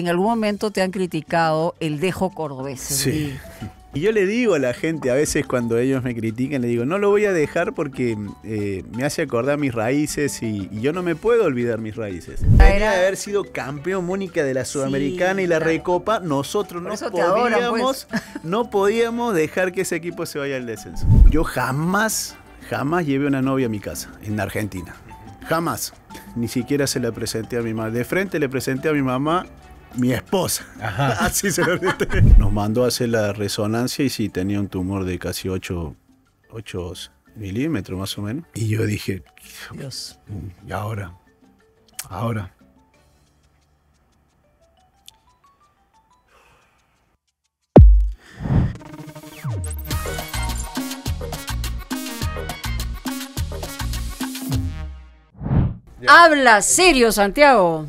en algún momento te han criticado el dejo cordobés. Sí. Y yo le digo a la gente, a veces cuando ellos me critican, le digo, no lo voy a dejar porque me hace acordar mis raíces y yo no me puedo olvidar mis raíces. Venía de haber sido campeón Mónica de la Sudamericana, sí, y la Recopa, nosotros no podíamos dejar que ese equipo se vaya al descenso. Yo jamás, jamás llevé una novia a mi casa, en Argentina. Jamás. Ni siquiera se la presenté a mi madre. De frente le presenté a mi mamá. Mi esposa. Ajá. Así se lo dije. Nos mandó a hacer la resonancia y sí, tenía un tumor de casi 8 milímetros más o menos. Y yo dije, Dios. Y ahora, ahora. Habla serio, Santiago.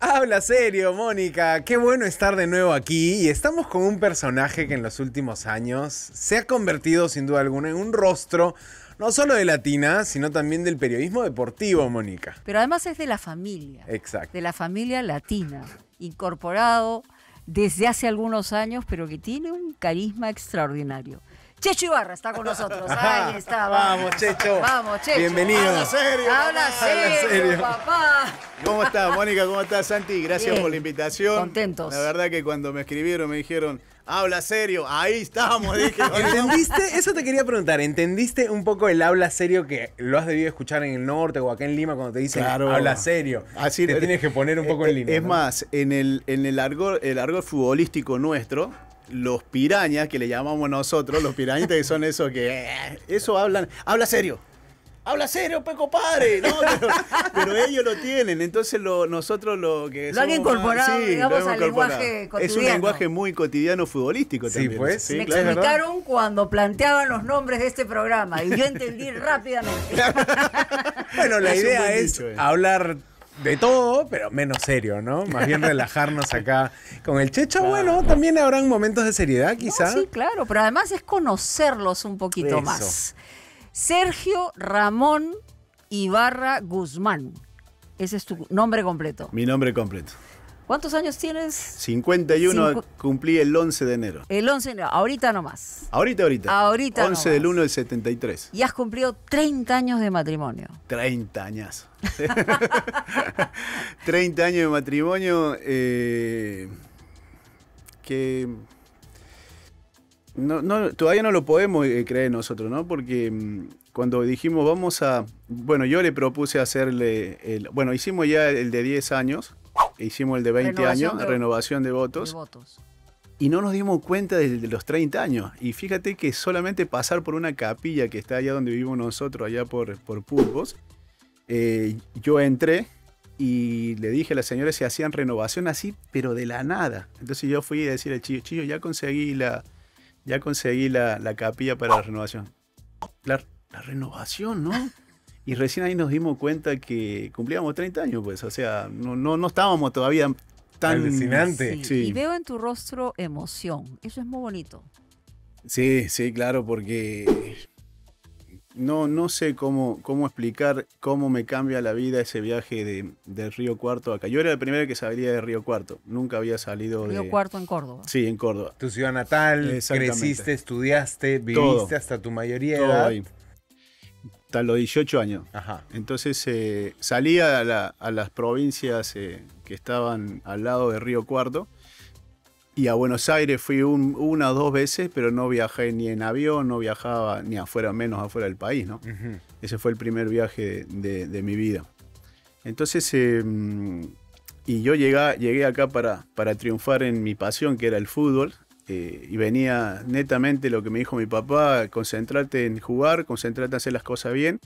Habla serio, Mónica. Qué bueno estar de nuevo aquí. Y estamos con un personaje que en los últimos años se ha convertido, sin duda alguna, en un rostro no solo de Latina, sino también del periodismo deportivo, Mónica. Pero además es de la familia. Exacto. De la familia Latina, incorporado desde hace algunos años, pero que tiene un carisma extraordinario. Checho Ibarra está con nosotros. Ahí está. Vamos, Checho. Vamos, Checho. Bienvenido. Habla serio. Habla serio, papá. ¿Cómo estás, Mónica? ¿Cómo estás, Santi? Gracias por la invitación. Contentos. La verdad que cuando me escribieron me dijeron, habla serio, ahí estamos. Dije, ¿entendiste? Eso te quería preguntar. ¿Entendiste un poco el habla serio que lo has debido escuchar en el norte o acá en Lima cuando te dicen, claro, habla serio? Así te tienes que poner un poco en línea. Es más, en el argot futbolístico nuestro, los pirañas, que le llamamos nosotros, los pirañitas, que son esos que... eso hablan... Habla serio. Habla serio, pues, compadre. No, pero ellos lo tienen. Entonces nosotros lo que... Lo han incorporado, sí, digamos, al lenguaje cotidiano. Es un lenguaje muy cotidiano futbolístico también. Sí, pues. Sí, me explicaron cuando planteaban los nombres de este programa y yo entendí rápidamente. Bueno, la idea es hablar... de todo, pero menos serio, ¿no? Más bien relajarnos acá con el Checho. Claro. Bueno, también habrán momentos de seriedad, quizás. No, sí, claro, pero además es conocerlos un poquito eso más. Sergio Ramón Ibarra Guzmán. Ese es tu nombre completo. Mi nombre completo. ¿Cuántos años tienes? 51, cumplí el 11 de enero. El 11 de enero, ahorita nomás. Ahorita 11 nomás. Del 1 del 73. Y has cumplido 30 años de matrimonio. 30 años. 30 años de matrimonio que... No, todavía no lo podemos creer nosotros, ¿no? Porque cuando dijimos vamos a... Bueno, yo le propuse hacerle... Bueno, hicimos ya el de 10 años. Hicimos el de 20 renovación años, renovación de votos. Y no nos dimos cuenta desde los 30 años. Y fíjate que solamente pasar por una capilla que está allá donde vivimos nosotros, allá por Pulvos, yo entré y le dije a la señora si hacían renovación así, pero de la nada. Entonces yo fui a decir al Chillo, Chillo, ya conseguí la capilla para la renovación. La renovación, ¿no? Y recién ahí nos dimos cuenta que cumplíamos 30 años, pues. O sea, no estábamos todavía tan... Alucinante. Sí. Sí. Y veo en tu rostro emoción. Eso es muy bonito. Sí, sí, claro, porque... No sé cómo explicar cómo me cambia la vida ese viaje de Río Cuarto acá. Yo era el primero que salía de Río Cuarto. Nunca había salido de... Río Cuarto en Córdoba. Sí, en Córdoba. Tu ciudad natal, creciste, estudiaste, viviste todo, hasta tu mayoría de edad. Ahí. Hasta los 18 años. Ajá. Entonces salí a las provincias que estaban al lado de Río Cuarto y a Buenos Aires fui una o dos veces, pero no viajé ni en avión, no viajaba ni afuera, menos afuera del país, ¿no? Uh-huh. Ese fue el primer viaje de mi vida. Entonces, y yo llegué acá para triunfar en mi pasión, que era el fútbol. Y venía netamente lo que me dijo mi papá, concentrate en jugar, concentrate en hacer las cosas bien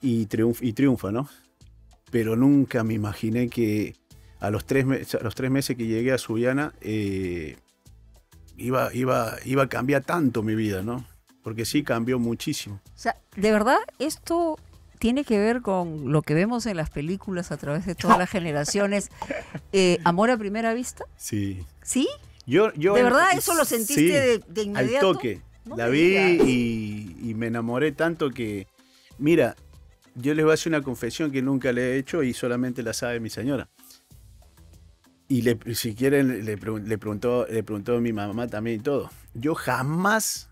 y triunfa, ¿no? Pero nunca me imaginé que a los tres meses que llegué a Sullana iba a cambiar tanto mi vida, ¿no? Porque sí cambió muchísimo. O sea, de verdad, esto... tiene que ver con lo que vemos en las películas a través de todas las generaciones. ¿Amor a primera vista? Sí. ¿Sí? Yo, ¿de verdad eso lo sentiste sí, de inmediato? Al toque. No la vi y me enamoré tanto que... Mira, yo les voy a hacer una confesión que nunca le he hecho y solamente la sabe mi señora. Y le preguntó a mi mamá también y todo. Yo jamás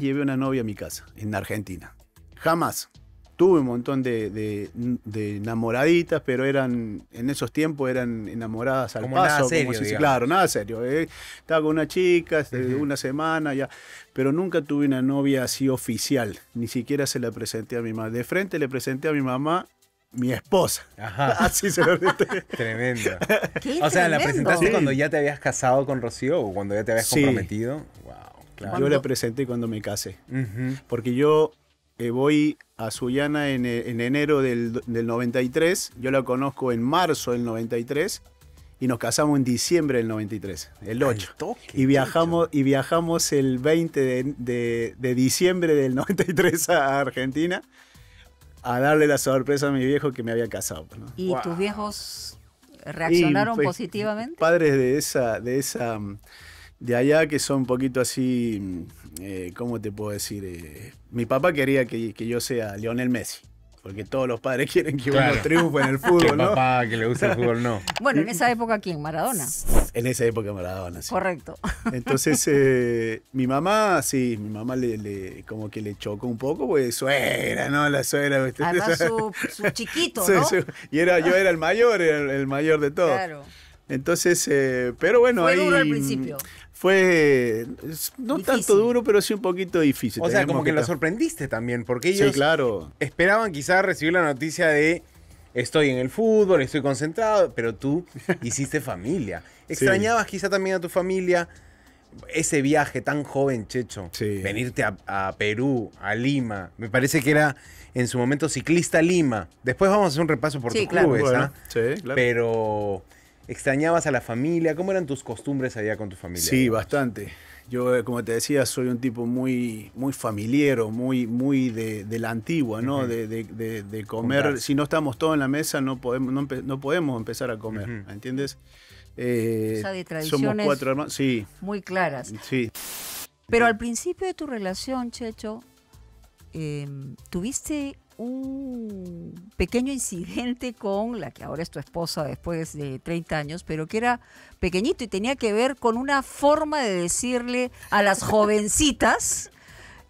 llevé una novia a mi casa en Argentina. Jamás. Tuve un montón de enamoraditas, pero eran, en esos tiempos eran enamoradas al paso. Como si, claro, nada serio. Estaba con una chica, una semana, ya. Pero nunca tuve una novia así oficial. Ni siquiera se la presenté a mi mamá. De frente le presenté a mi mamá mi esposa. Ajá. Así se lo presenté. Tremendo. O sea, ¿la presentaste cuando ya te habías casado con Rocío o cuando ya te habías comprometido? Wow, claro. Yo la presenté cuando me casé. Porque yo voy a Sullana en enero del 93, yo la conozco en marzo del 93 y nos casamos en diciembre del 93, el 8. Y viajamos el 20 de diciembre del 93 a Argentina a darle la sorpresa a mi viejo que me había casado, ¿no? ¿Y tus viejos reaccionaron positivamente? Padres de allá que son un poquito así, ¿cómo te puedo decir? Mi papá quería que yo sea Lionel Messi, porque todos los padres quieren que uno triunfe en el fútbol, ¿no? Papá que le gusta el fútbol, no. Bueno, en esa época, ¿quién? Maradona. En esa época Maradona, sí. Correcto. Entonces, mi mamá, sí, mi mamá como que le chocó un poco, pues suegra, ¿no? La suegra. Además, su chiquito, ¿no? Yo era el mayor de todos. Claro. Entonces, pero bueno, fue duro al principio. Fue no difícil. Tanto duro, pero sí un poquito difícil. O sea, como que lo sorprendiste también, porque ellos esperaban quizás recibir la noticia de estoy en el fútbol, estoy concentrado, pero tú hiciste familia. Extrañabas quizá también a tu familia ese viaje tan joven, Checho. Sí. Venirte a Perú, a Lima. Me parece que era en su momento Ciclista Lima. Después vamos a hacer un repaso por tus clubes, ¿ah? Sí, claro. Pero ¿extrañabas a la familia? ¿Cómo eran tus costumbres allá con tu familia? Sí, bastante. Yo, como te decía, soy un tipo muy familiero, muy de la antigua, ¿no? De comer. Juntarse. Si no estamos todos en la mesa, no podemos empezar a comer, ¿entiendes? O sea, de tradiciones somos cuatro hermanos. Sí. Muy claras. Sí. Pero al principio de tu relación, Checho, tuviste un pequeño incidente con la que ahora es tu esposa después de 30 años, pero que era pequeñito y tenía que ver con una forma de decirle a las jovencitas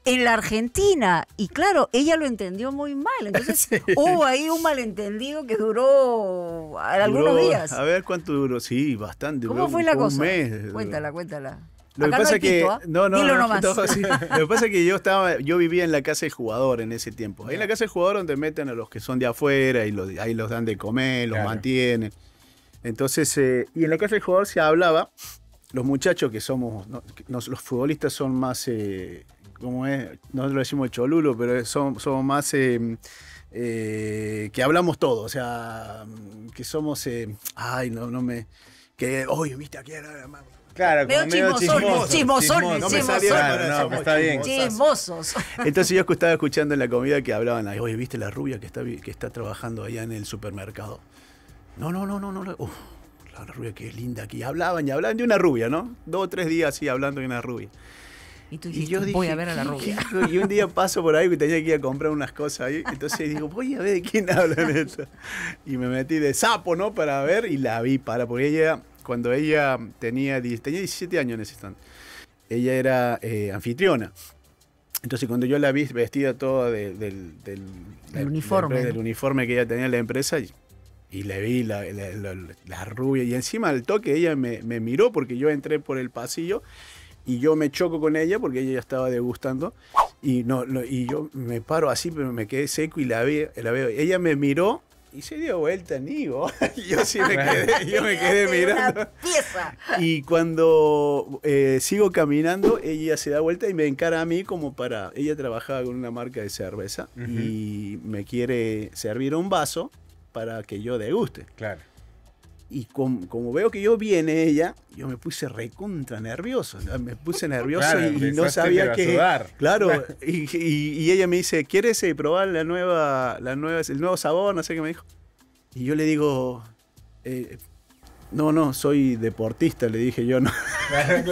en la Argentina. Y claro, ella lo entendió muy mal. Entonces hubo ahí un malentendido que duró algunos días. A ver cuánto duró. Sí, bastante. ¿Cómo fue la cosa? Un mes. Cuéntala. Lo que pasa es que yo vivía en la casa del jugador en ese tiempo. Ahí en la casa del jugador donde meten a los que son de afuera y ahí los dan de comer, los mantienen. Entonces, y en la casa del jugador se hablaba, los muchachos que somos, los futbolistas son más, ¿cómo es? Nosotros lo decimos cholulo, pero somos más, que hablamos todo, o sea, que somos, viste, aquí era más. Claro, como medio chismosos. Entonces yo estaba escuchando en la comida que hablaban ahí, oye, ¿viste la rubia que está trabajando allá en el supermercado? No. Uf, la rubia que es linda aquí. Hablaban de una rubia, ¿no? 2 o 3 días así hablando de una rubia. Y tú dijiste, yo dije, voy a ver a la rubia. Y un día paso por ahí que tenía que ir a comprar unas cosas ahí. Entonces digo, voy a ver de quién hablan esto. Y me metí de sapo, ¿no? Para ver y la vi, porque ella, cuando ella tenía 17 años en ese instante, ella era anfitriona. Entonces cuando yo la vi vestida toda del uniforme que ella tenía en la empresa, y le vi la rubia, y encima al toque ella me miró porque yo entré por el pasillo y yo me choco con ella porque ella ya estaba degustando, y yo me paro así, pero me quedé seco y la veo. Ella me miró y se dio vuelta, Nigo. Yo me quedé mirando. Y cuando sigo caminando, ella se da vuelta y me encara a mí como para... Ella trabajaba con una marca de cerveza y me quiere servir un vaso para que yo deguste. Claro. Y como veo que viene ella, yo me puse recontra nervioso. Me puse nervioso y no sabía qué. Claro, y ella me dice, ¿quieres probar el nuevo sabor? No sé qué me dijo. Y yo le digo, no, soy deportista, le dije yo. No. Claro.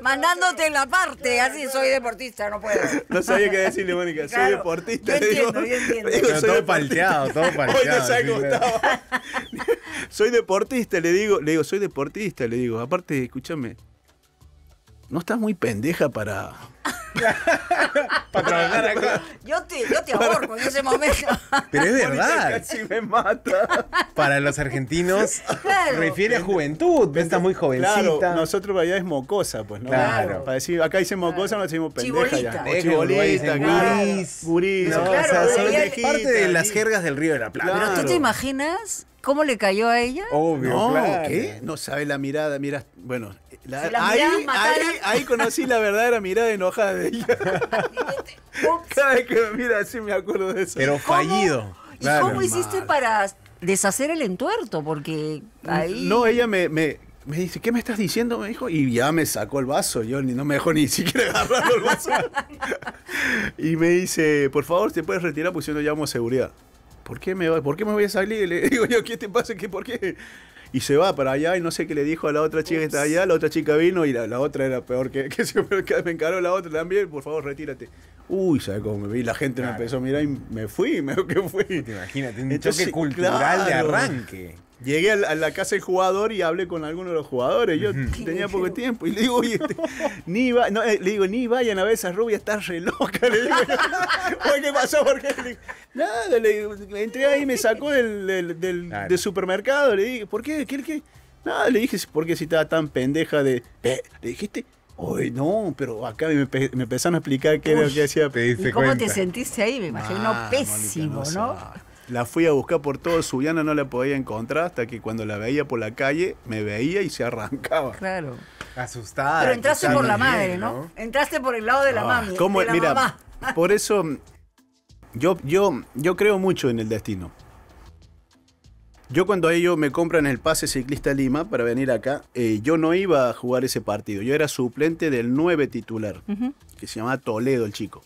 Mandándote en la parte, así, soy deportista, no puedo. No sabía qué decirle, Mónica, soy deportista. Yo entiendo. Digo, todo palteado. Hoy no sabía cómo estaba. Soy deportista, le digo, soy deportista, le digo. Aparte, escúchame, no estás muy pendeja para... para trabajar acá. Yo te ahorco en ese momento. Pero es verdad. Casi me mata. Para los argentinos, claro, refiere a juventud. Ves, está muy jovencita. Claro, nosotros allá es mocosa, pues, ¿no? Claro. Para decir, acá dicen mocosa, no decimos pendeja ya. Chibolita, guris. No, claro, o sea, son parte de las jergas del Río de la Plata. Claro. Pero tú te imaginas cómo le cayó a ella. Obvio, no, claro. ¿Qué? No sabe la mirada, miras, bueno. Ahí conocí la verdadera mirada enojada de ella. Cada vez que me mira así me acuerdo de eso. Pero fallido. ¿Y claro, cómo hiciste para deshacer el entuerto? Porque ahí... No, ella me dice, ¿qué me estás diciendo? Me dijo, y ya me sacó el vaso. Yo no me dejó ni siquiera agarrarlo el vaso. Y me dice, por favor, te puedes retirar porque yo no llamo a seguridad. ¿Por qué me voy a salir? Le digo yo, ¿qué te pasa? ¿Por qué? Y se va para allá y no sé qué le dijo a la otra chica que está allá. La otra chica vino y la otra era peor que me encaró la otra también. Por favor, retírate. Uy, ¿sabes cómo me vi? La gente me empezó a mirar y me fui. Imagínate, un choque cultural de arranque. Llegué a la casa del jugador y hablé con alguno de los jugadores. Yo tenía poco tiempo. Y le digo, oye, ni vayan a ver esas rubias, estás re loca. Le digo, ¿qué pasó? ¿Por qué? Le digo, nada, entré ahí y me sacó del supermercado. Le dije, ¿por qué? ¿Qué? Nada, le dije, ¿por qué si estaba tan pendeja de...? ¿Le dijiste? Oye, no, pero acá me empezaron a explicar qué era lo que hacía. ¿Y cómo te sentiste ahí? Me imagino pésimo, ¿no? La fui a buscar por todo Sullana, no la podía encontrar hasta que cuando la veía por la calle, me veía y se arrancaba. Claro. Asustada. Pero entraste por la madre, ¿no? Entraste por el lado de la mami, de la mamá. Por eso yo creo mucho en el destino. Yo cuando ellos me compran el pase Ciclista Lima para venir acá, yo no iba a jugar ese partido. Yo era suplente del 9 titular, que se llamaba Toledo el chico.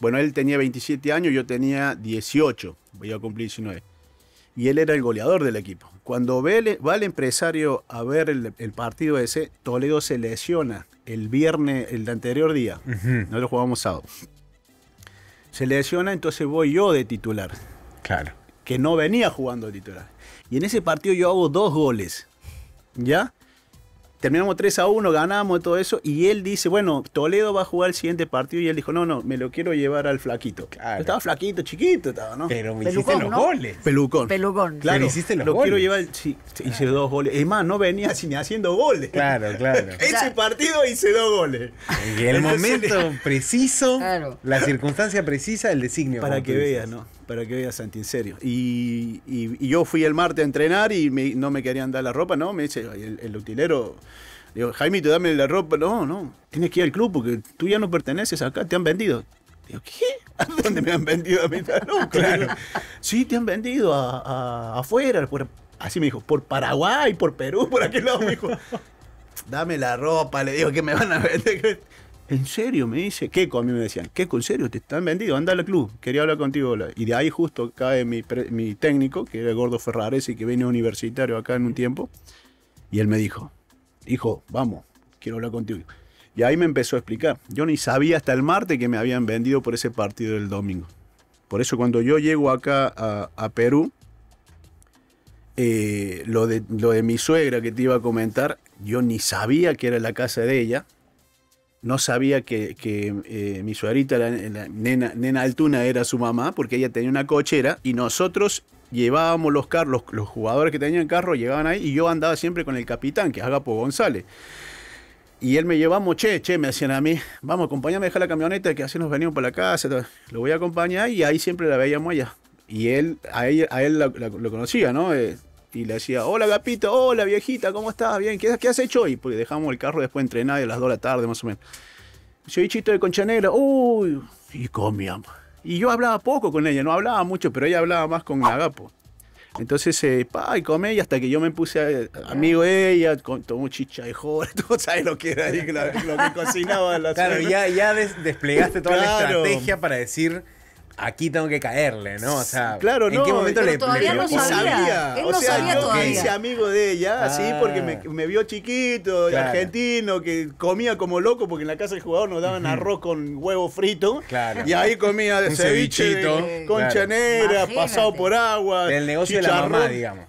Bueno, él tenía 27 años, yo tenía 18, voy a cumplir 19. Y él era el goleador del equipo. Cuando va el empresario a ver el partido ese, Toledo se lesiona el viernes, el anterior día. Nosotros jugábamos sábado. Se lesiona, entonces voy yo de titular. Claro. Que no venía jugando de titular. Y en ese partido yo hago 2 goles. ¿Ya? Terminamos 3-1, ganamos todo eso, y él dice, bueno, Toledo va a jugar el siguiente partido, y él dijo, no, me lo quiero llevar al flaquito. Claro. Estaba flaquito, chiquito, estaba, ¿no? Pero me hiciste los goles. Pelucón. Claro, pero hiciste los goles. Lo quiero llevar, sí, claro. Hice 2 goles. Es más, no venía ni haciendo goles. Claro. Ese partido hice 2 goles. Y el momento preciso, claro, la circunstancia precisa, el designio. Para que veas, ¿no? Para que veas, Santi, en serio. Y yo fui el martes a entrenar y no me querían dar la ropa, ¿no? Me dice el utilero, digo, Jaimito, dame la ropa. No, tienes que ir al club porque tú ya no perteneces acá, te han vendido. Digo, ¿qué? ¿A dónde me han vendido a mí? No, claro. Sí, te han vendido afuera. Así me dijo, por Paraguay, por Perú, por aquel lado. Me dijo, dame la ropa, le digo, que me van a vender. ¿En serio? Me dice, Keco, a mí me decían, Keco, ¿en serio? Te están vendido, anda al club, quería hablar contigo. Y de ahí justo cae mi técnico, que era el Gordo Ferraresi, que vino universitario acá en un tiempo, y él me dijo, hijo, vamos, quiero hablar contigo. Y ahí me empezó a explicar. Yo ni sabía hasta el martes que me habían vendido por ese partido del domingo. Por eso cuando yo llego acá a Perú, lo de mi suegra que te iba a comentar, yo ni sabía que era la casa de ella. No sabía que mi suegrita, la nena Altuna, era su mamá, porque ella tenía una cochera y nosotros llevábamos los carros, los jugadores que tenían carro llegaban ahí y yo andaba siempre con el capitán, que es Agapo González. Y él me llevaba, me hacían a mí, vamos, acompáñame, deja la camioneta, que así nos venimos para la casa, lo voy a acompañar, y ahí siempre la veíamos allá. Y él lo conocía, ¿no? Y le decía, hola Gapito, hola viejita, ¿cómo estás? Bien, ¿qué has hecho hoy? Porque dejamos el carro después de entrenar a las 2 de la tarde más o menos. Soy chito de Concha Negra, uy, y comíamos. Y yo hablaba poco con ella, no hablaba mucho, pero ella hablaba más con Agapo. Entonces, y comé, y hasta que yo me puse amigo de ella, tomó chicha de joder, tú sabes lo que era ahí, lo que cocinaba. Claro, ya desplegaste toda la estrategia para decir... aquí tengo que caerle, ¿no? O sea, claro, ¿en qué momento le todavía no sabía? Él no sabía todavía. Yo me hice amigo de ella, así, porque me vio chiquito, argentino, que comía como loco, porque en la casa del jugador nos daban arroz con huevo frito. Claro. Y ahí comía de ceviche, conchanera, pasado por agua. Del negocio de la mamá, digamos.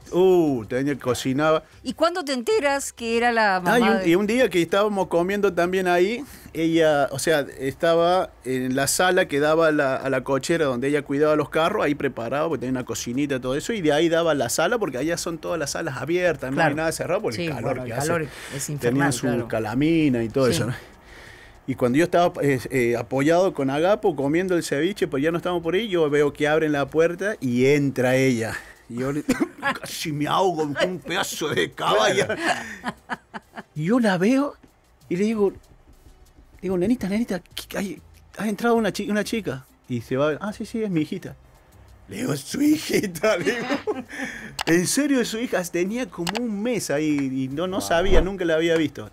Tenía que cocinaba. ¿Y cuándo te enteras que era la mamá? Y un día que estábamos comiendo también ahí, ella, o sea, estaba en la sala que daba a la cochera donde ella cuidaba los carros, ahí preparaba, porque tenía una cocinita, todo eso, y de ahí daba la sala, porque allá son todas las salas abiertas, no hay nada cerrado, porque el calor que hace. Es infernal, tenía su calamina y todo eso, ¿no? Y cuando yo estaba apoyado con Agapo, comiendo el ceviche, pues ya no estábamos por ahí, yo veo que abren la puerta y entra ella. Y yo casi me ahogo con un pedazo de caballo. Y yo la veo y le digo, nenita, nenita, ha entrado una chica, Y se va, sí, sí, es mi hijita. Le digo, su hijita, le digo. En serio, su hija tenía como un mes ahí y no, no sabía, nunca la había visto.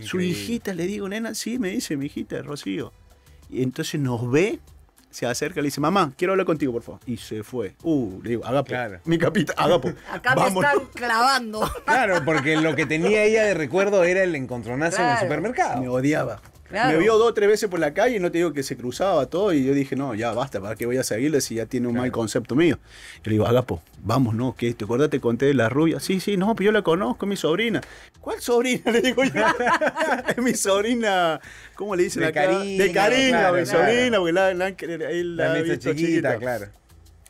Increíble. Su hijita, le digo, nena, sí, me dice mi hijita, Rocío. Y entonces nos ve, se acerca, le dice, mamá, quiero hablar contigo, por favor. Y se fue. Le digo, Agapo, mi capita, Agapo. Acá me están clavando. Claro, porque lo que tenía ella de recuerdo era el encontronazo en el supermercado. Me odiaba. Me vio 2 o 3 veces por la calle y no te digo que se cruzaba todo. Y yo dije, no, ya basta, ¿para qué voy a seguirle si ya tiene un mal concepto mío? Yo le digo, Agapo, vamos, no, que esto, acordate, te conté de la rubia. Sí, sí, no, pero yo la conozco, mi sobrina. ¿Cuál sobrina? Le digo yo. Es mi sobrina, ¿cómo le dicen acá? De Karina, mi sobrina, porque la ha visto chiquita,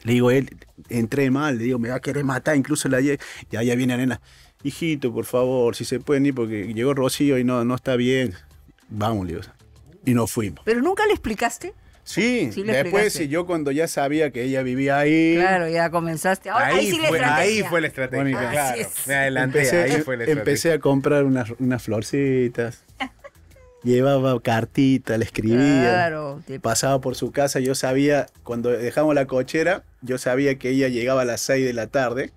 Le digo, él, entré mal, le digo, me va a querer matar, incluso la llegué. Y allá viene la nena, hijito, por favor, si se pueden ir, porque llegó Rocío y no está bien. Vamos, le digo. Y nos fuimos. ¿Pero nunca le explicaste? Sí, después yo cuando ya sabía que ella vivía ahí. Claro, ya comenzaste. Ahora, ahí fue la estrategia. Me adelanté, ahí fue la estrategia. Empecé a comprar unas florcitas. Llevaba cartita, le escribía, pasaba por su casa. Yo sabía, cuando dejamos la cochera, yo sabía que ella llegaba a las 6 de la tarde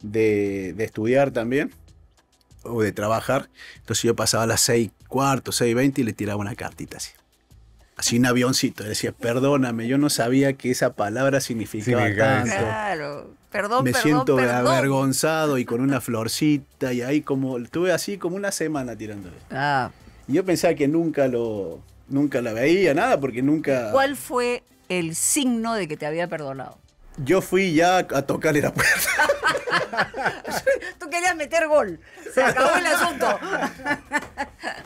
de estudiar también, o de trabajar. Entonces yo pasaba a las 6:15, 6:20 y le tiraba una cartita así. Así un avioncito. Le decía, perdóname, yo no sabía que esa palabra significaba tanto. Claro, perdón, me siento avergonzado y con una florcita y ahí como, estuve así como una semana tirándole. Y yo pensaba que nunca la veía, nada, porque nunca... ¿Cuál fue el signo de que te había perdonado? Yo fui ya a tocarle la puerta. Tú querías meter gol. Se acabó el asunto.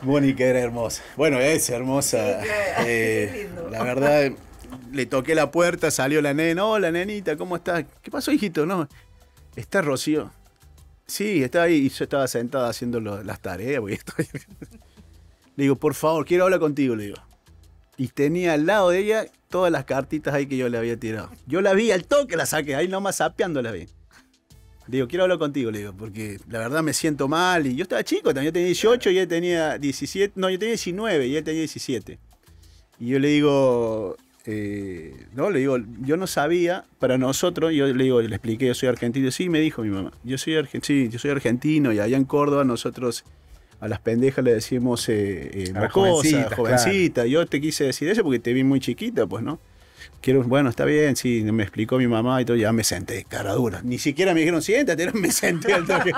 Mónica era hermosa. Bueno, es hermosa. Sí, la verdad, le toqué la puerta, salió la nena. Hola, nenita, ¿cómo estás? ¿Qué pasó, hijito? No, está Rocío. Sí, está ahí. Y yo estaba sentada haciendo las tareas. Le digo, por favor, quiero hablar contigo, le digo. Y tenía al lado de ella todas las cartitas ahí que yo le había tirado. Yo la vi al toque, la saqué, ahí nomás sapeando la vi. Le digo, quiero hablar contigo, le digo, porque la verdad me siento mal. Y yo estaba chico también, yo tenía 18 y él tenía 17, no, yo tenía 19 y él tenía 17. Y yo le digo, no, le digo, yo no sabía, para nosotros, yo le digo, le expliqué, yo soy argentino. Sí, me dijo mi mamá, yo soy argentino y allá en Córdoba nosotros... A las pendejas le decimos mocosa, jovencita. Claro. Yo te quise decir eso porque te vi muy chiquita, pues, ¿no? Bueno, está bien, sí, me explicó mi mamá y todo, ya me senté, cara dura. Ni siquiera me dijeron, siéntate, me senté al toque.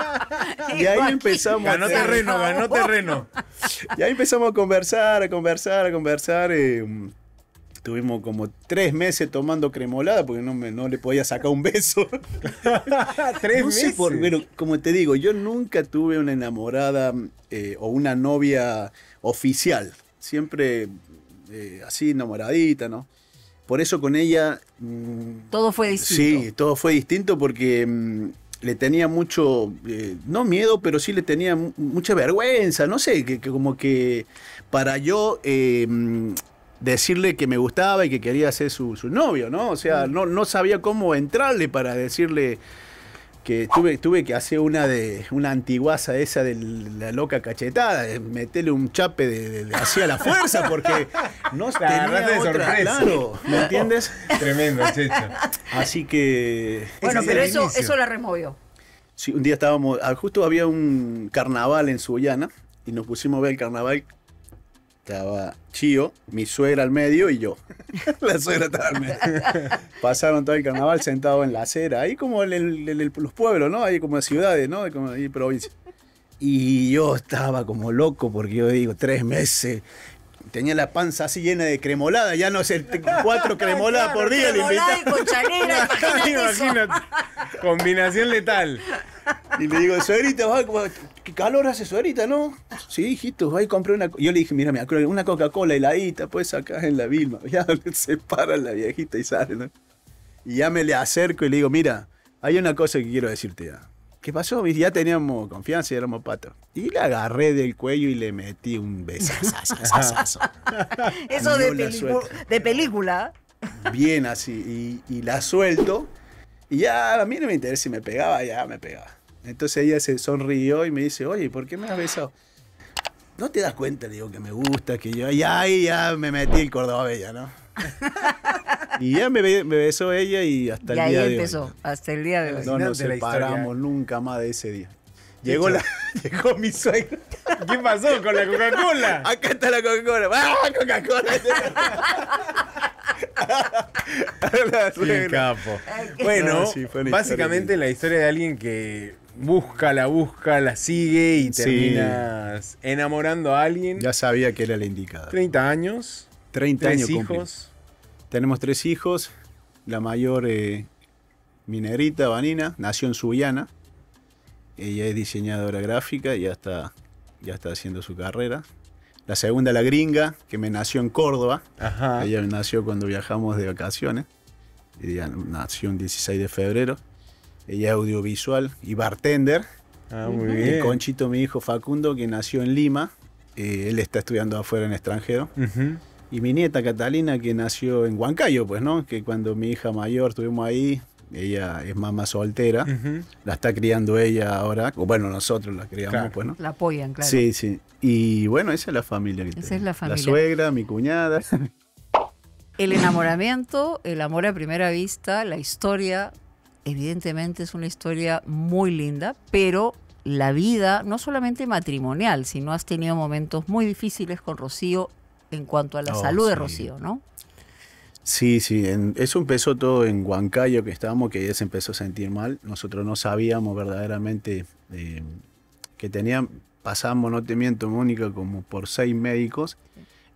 Y ahí empezamos... Ganó terreno, ganó terreno. Y ahí empezamos a conversar, a conversar, a conversar. Tuvimos como 3 meses tomando cremolada porque no le podía sacar un beso. 3 meses. Pero como te digo, yo nunca tuve una enamorada o una novia oficial. Siempre así enamoradita, ¿no? Por eso con ella... todo fue distinto. Sí, todo fue distinto porque le tenía mucho... no miedo, pero sí le tenía mucha vergüenza. No sé, que como que para yo... decirle que me gustaba y que quería ser su novio, ¿no? O sea, no sabía cómo entrarle para decirle que tuve que hacer una antiguaza esa de la loca cachetada, meterle un chape de así a la fuerza porque no la agarraste de sorpresa. Claro, ¿me entiendes? Tremendo, Checho. Así que... Bueno, pero eso la removió. Sí, un día estábamos... Justo había un carnaval en Sullana y nos pusimos a ver el carnaval... Estaba Chío, mi suegra al medio y yo. La suegra estaba al medio. Pasaron todo el carnaval sentado en la acera, ahí como los pueblos, ¿no? Ahí como ciudades, ¿no? Como ahí provincias. Y yo estaba como loco porque yo digo, 3 meses... Tenía la panza así llena de cremolada, ya no sé, 4 cremoladas claro, por día le invitaba. Y cochanera, imagínate. Imagínate. Combinación letal. Y le digo, suegrita, ¿qué calor hace, suegrita, no? Sí, hijito, ahí compré una... Yo le dije, mira, me acuerdo, una Coca-Cola heladita, pues acá en la Vilma. Ya se para la viejita y sale, ¿no? Y ya me le acerco y le digo, mira, hay una cosa que quiero decirte ya. ¿Qué pasó? Ya teníamos confianza y éramos patos. Y la agarré del cuello y le metí un besazo. Eso de película. Bien así. Y la suelto. Y ya, a mí no me interesa si me pegaba, ya me pegaba. Entonces ella se sonrió y me dice, oye, ¿por qué me has besado? ¿No te das cuenta? Le digo, que me gusta, que yo... Ya me metí el cordobés, ya, ¿no? Y ya me besó ella y hasta el día de hoy. Y ahí empezó, hasta el día de hoy. No nos separamos nunca más de ese día. Llegó mi suegra. ¿Qué pasó con la Coca-Cola? Acá está la Coca-Cola. ¡Ah, Coca-Cola! ¡Qué capo! Bueno, básicamente la historia de alguien que busca, la sigue y terminas enamorando a alguien. Ya sabía que era la indicada. 30 años. 30 años hijos. Tenemos 3 hijos, la mayor, mi negrita, Vanina, nació en Sullana. Ella es diseñadora gráfica y ya está haciendo su carrera. La segunda, la gringa, que me nació en Córdoba. Ajá. Ella nació cuando viajamos de vacaciones. Ella nació el 16 de febrero. Ella es audiovisual y bartender. Ah, muy bien. El Conchito, mi hijo Facundo, que nació en Lima. Él está estudiando afuera en extranjero. Uh-huh. Y mi nieta Catalina, que nació en Huancayo, pues, ¿no? Que cuando mi hija mayor estuvimos ahí, ella es mamá soltera, uh-huh. La está criando ella ahora, o bueno, nosotros la criamos, claro. Pues, ¿no? La apoyan, claro. Sí, sí. Y bueno, esa es la familia que tengo. Es la familia. La suegra, mi cuñada. El enamoramiento, el amor a primera vista, la historia, evidentemente es una historia muy linda, pero... La vida, no solamente matrimonial, sino has tenido momentos muy difíciles con Rocío en cuanto a la salud de Rocío, ¿no? Sí, sí. Eso empezó todo en Huancayo, que estábamos, que ella se empezó a sentir mal. Nosotros no sabíamos verdaderamente que tenía. Pasamos, no te miento, Mónica, como por 6 médicos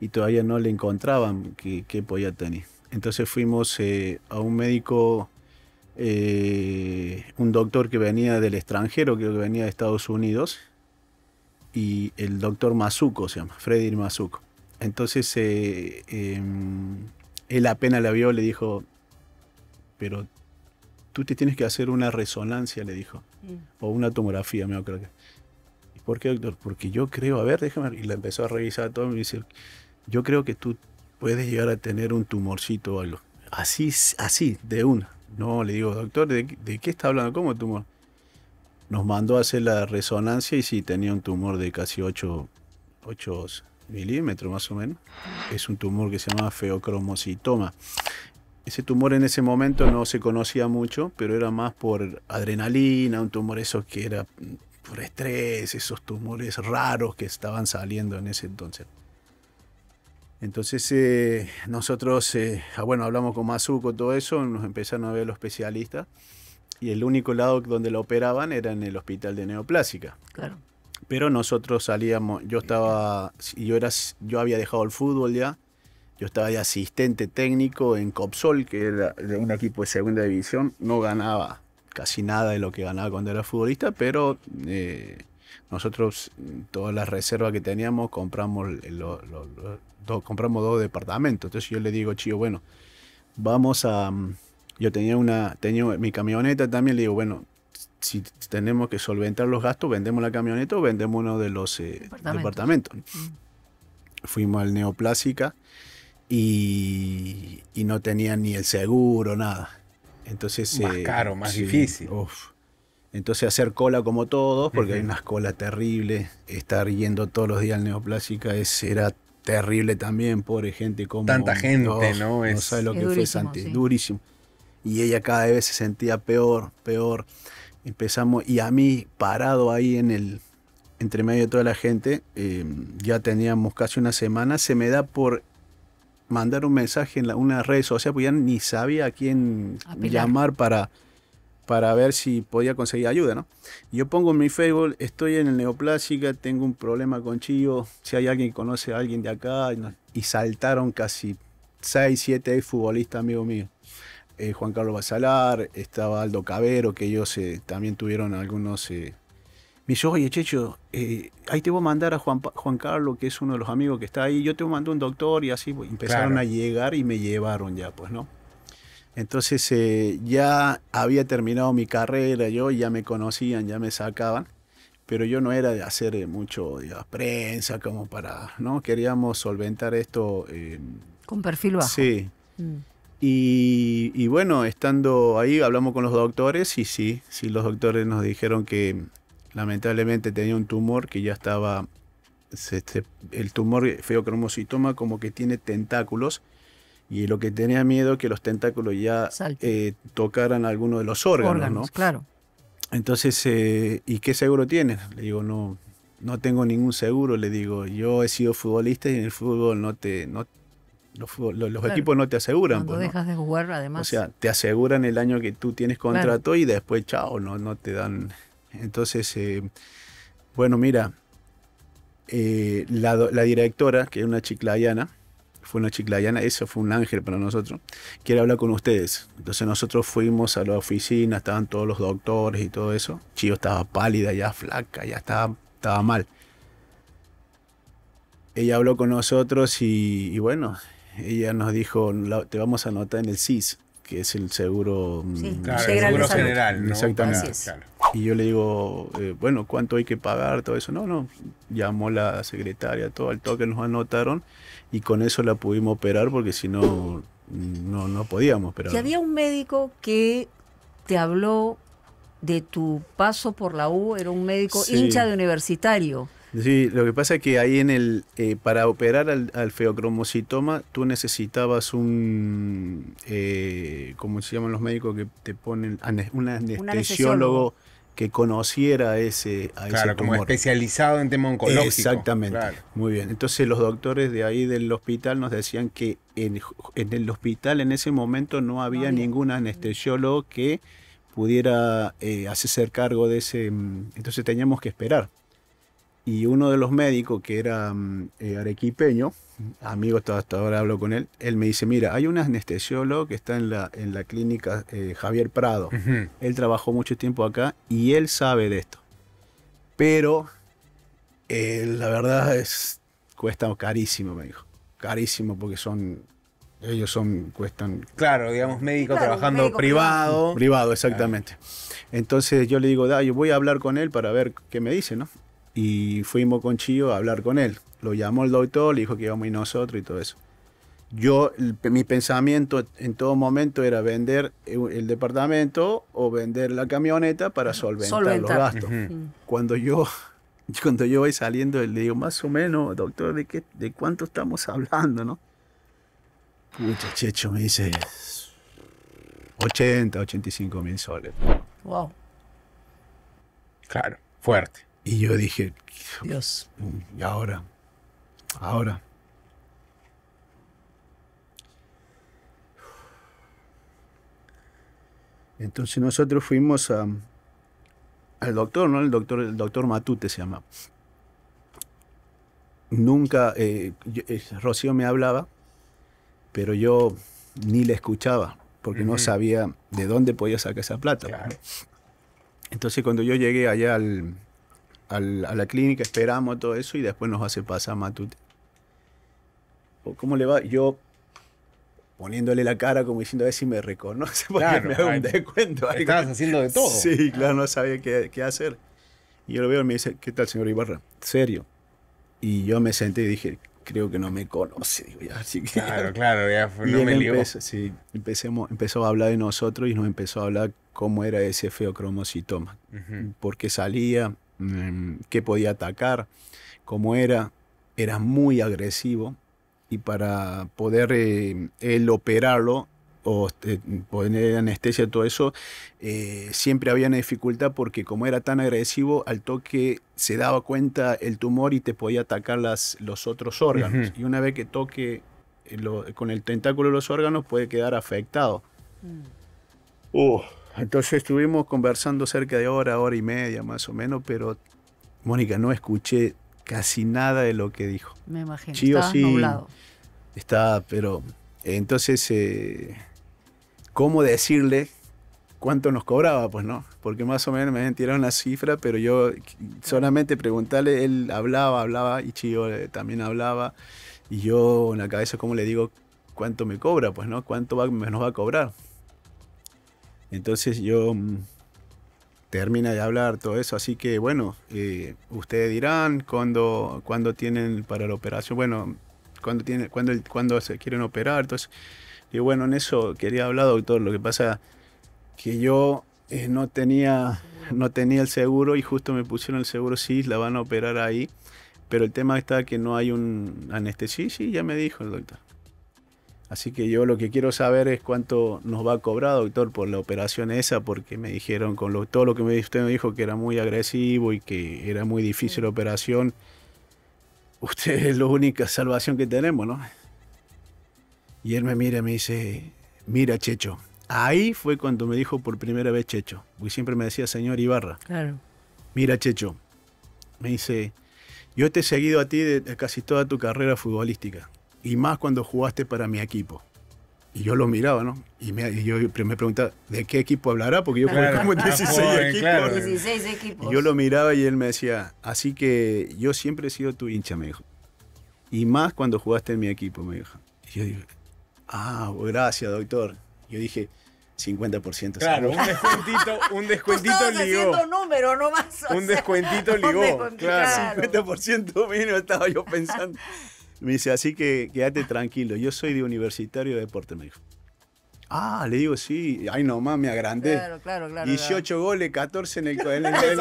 y todavía no le encontraban qué podía tener. Entonces fuimos a un médico... un doctor que venía del extranjero, creo que venía de Estados Unidos, y el doctor Mazzucco se llama, Freddy Mazzucco. Entonces él apenas la vio, le dijo, pero tú te tienes que hacer una resonancia, le dijo, o una tomografía, me acuerdo. ¿Y por qué, doctor? Porque yo creo, a ver, déjame, y la empezó a revisar todo, y me dice, yo creo que tú puedes llegar a tener un tumorcito o algo. Así, así, de una. No, le digo, doctor, ¿de qué está hablando? ¿Cómo tumor? Nos mandó a hacer la resonancia y sí, tenía un tumor de casi 8 milímetros más o menos. Es un tumor que se llama feocromocitoma. Ese tumor en ese momento no se conocía mucho, pero era más por adrenalina, un tumor esos que era por estrés, esos tumores raros que estaban saliendo en ese entonces. Entonces nosotros, bueno, hablamos con Mazzucco, todo eso, nos empezaron a ver los especialistas y el único lado donde lo operaban era en el hospital de Neoplásica. Claro. Pero nosotros salíamos, yo había dejado el fútbol ya, yo estaba de asistente técnico en Copsol, que era de un equipo de segunda división, no ganaba casi nada de lo que ganaba cuando era futbolista, pero... nosotros, todas las reservas que teníamos, compramos 2 departamentos. Entonces yo le digo, Chío, bueno, vamos a... Yo tenía mi camioneta también, le digo, bueno, si tenemos que solventar los gastos, vendemos la camioneta o vendemos uno de los departamentos. Fuimos al Neoplásica y no tenía ni el seguro, nada. Entonces... Más caro, más difícil. Uf. Entonces hacer cola como todos, porque hay unas colas terribles, estar yendo todos los días al Neoplásica era terrible también, pobre gente. Como tanta gente, ¿no? No sabe lo que fue antes, durísimo. Y ella cada vez se sentía peor, peor. Empezamos, y a mí parado ahí en el entre medio de toda la gente, ya teníamos casi una semana, se me da por mandar un mensaje en una red social, porque ya ni sabía a quién llamar para ver si podía conseguir ayuda, ¿no? Yo pongo en mi Facebook, estoy en el Neoplásica, tengo un problema con Chío, si hay alguien que conoce a alguien de acá, y saltaron casi 6, 7 futbolistas amigos míos. Juan Carlos Basalar, estaba Aldo Cabero, que ellos también tuvieron algunos... Me dijo, oye, Checho, ahí te voy a mandar a Juan Carlos, que es uno de los amigos que está ahí, yo te voy a mandar un doctor, y así pues, empezaron a llegar y me llevaron ya, pues, ¿no? Entonces ya había terminado mi carrera, yo ya me conocían, ya me sacaban, pero yo no era de hacer mucho, digamos, prensa, como para, ¿no? Queríamos solventar esto... con perfil bajo. Sí. Mm. Y bueno, estando ahí, hablamos con los doctores, y sí, los doctores nos dijeron que... Lamentablemente tenía un tumor que ya estaba, el tumor feocromocitoma como que tiene tentáculos, y lo que tenía miedo es que los tentáculos ya tocaran alguno de los órganos, ¿no? Claro. Entonces, ¿y qué seguro tienes? Le digo, no tengo ningún seguro, le digo, yo he sido futbolista y en el fútbol los equipos no te aseguran. Cuando dejas de jugar, además. O sea, te aseguran el año que tú tienes contrato y después, chao, no te dan... Entonces, bueno, mira, la directora, que es una chiclayana, eso fue un ángel para nosotros, quiere hablar con ustedes. Entonces nosotros fuimos a la oficina, estaban todos los doctores y todo eso. Chío estaba pálida, ya flaca, ya estaba mal. Ella habló con nosotros y bueno, ella nos dijo, te vamos a anotar en el SIS, que es el seguro, seguro general, ¿no? Exactamente. Y yo le digo, bueno, ¿cuánto hay que pagar? Todo eso. No, llamó la secretaria, todo al toque nos anotaron y con eso la pudimos operar porque si no, no podíamos operar. ¿Y había un médico que te habló de tu paso por la U? Era un médico hincha de Universitario. Sí, lo que pasa es que ahí en el para operar al feocromocitoma tú necesitabas un, ¿cómo se llaman los médicos que te ponen? Un anestesiólogo que conociera ese tumor. Como especializado en tema oncológico. Exactamente, claro. Muy bien. Entonces los doctores de ahí del hospital nos decían que en el hospital en ese momento no había ningún anestesiólogo que pudiera hacerse cargo de ese, entonces teníamos que esperar. Y uno de los médicos, que era arequipeño, amigo, hasta ahora hablo con él, él me dice, mira, hay un anestesiólogo que está en la clínica Javier Prado. Uh-huh. Él trabajó mucho tiempo acá y él sabe de esto. Pero la verdad cuesta carísimo, me dijo. Carísimo porque cuestan... Claro, digamos, médico trabajando médico privado. Privado, exactamente. Claro. Entonces yo le digo, yo voy a hablar con él para ver qué me dice, ¿no? Y fuimos con Chío a hablar con él. Lo llamó el doctor, le dijo que íbamos a ir nosotros y todo eso. Yo, mi pensamiento en todo momento era vender el departamento o vender la camioneta para solventar los gastos. Uh-huh. Cuando yo voy saliendo, le digo, más o menos, doctor, ¿de cuánto estamos hablando, no? Pucha, Checho, me dice, 80, 85 mil soles. Wow. Claro, fuerte. Y yo dije, Dios, y ahora. Entonces nosotros fuimos al doctor, ¿no? El doctor Matute se llama. Nunca, Rocío me hablaba, pero yo ni le escuchaba, porque no sabía de dónde podía sacar esa plata. Claro. Entonces cuando yo llegué allá a la clínica, esperamos todo eso y después nos hace pasar Matute. ¿Cómo le va? Yo poniéndole la cara como diciendo a ver si me reconoce, porque me hago un descuento. Estabas haciendo de todo. Sí, claro, no sabía qué hacer. Y yo lo veo y me dice, ¿qué tal, señor Ibarra? ¿Serio? Y yo me senté y dije, creo que no me conoce. Digo, ya, así que, claro, ya fue, no me lió. Sí, empezó a hablar de nosotros y nos empezó a hablar cómo era ese feocromocitoma. Uh-huh. Porque salía... que podía atacar, como era muy agresivo y para poder él operarlo o poner anestesia, todo eso, siempre había una dificultad porque como era tan agresivo, al toque se daba cuenta el tumor y te podía atacar los otros órganos. Uh-huh. Y una vez que toque con el tentáculo los órganos, puede quedar afectado. Uh-huh. Entonces estuvimos conversando cerca de hora, hora y media más o menos, pero Mónica, no escuché casi nada de lo que dijo. Me imagino, estabas nublado. Está, pero... Entonces, ¿cómo decirle cuánto nos cobraba? Pues no, porque más o menos me habían tirado una cifra, pero yo solamente preguntarle, él hablaba, y Chío también hablaba, y yo en la cabeza, ¿cómo le digo cuánto me cobra? Pues no, ¿cuánto nos va a cobrar? Entonces yo termina de hablar todo eso, así que bueno, ustedes dirán cuándo tienen para la operación, bueno... cuando se quieren operar. Entonces, digo, bueno, en eso quería hablar, doctor. Lo que pasa que yo no tenía el seguro y justo me pusieron el seguro, sí, la van a operar ahí. Pero el tema está que no hay un anestesista, sí, ya me dijo el doctor. Así que yo lo que quiero saber es cuánto nos va a cobrar, doctor, por la operación esa, porque me dijeron con todo lo que usted me dijo que era muy agresivo y que era muy difícil la operación. Usted es la única salvación que tenemos, ¿no? Y él me mira y me dice, mira, Checho. Ahí fue cuando me dijo por primera vez Checho, porque siempre me decía señor Ibarra. Claro. Mira, Checho, me dice, yo te he seguido a ti de casi toda tu carrera futbolística, y más cuando jugaste para mi equipo. Y yo lo miraba, ¿no? Y yo me preguntaba, ¿de qué equipo hablará? Porque yo jugué como 16 equipos. Y yo lo miraba y él me decía, así que yo siempre he sido tu hincha, me dijo. Y más cuando jugaste en mi equipo, me dijo. Y yo dije, ah, gracias, doctor. Yo dije, 50%. Claro, un descuentito ligó. Haciendo número nomás. Un descuentito ligó. Claro, 50% mínimo estaba yo pensando. Me dice, así que quédate tranquilo, yo soy de Universitario de Deportes, me dijo. Ah, le digo, sí, ay nomás me agrandé. Claro. 18 goles, 14 en el... le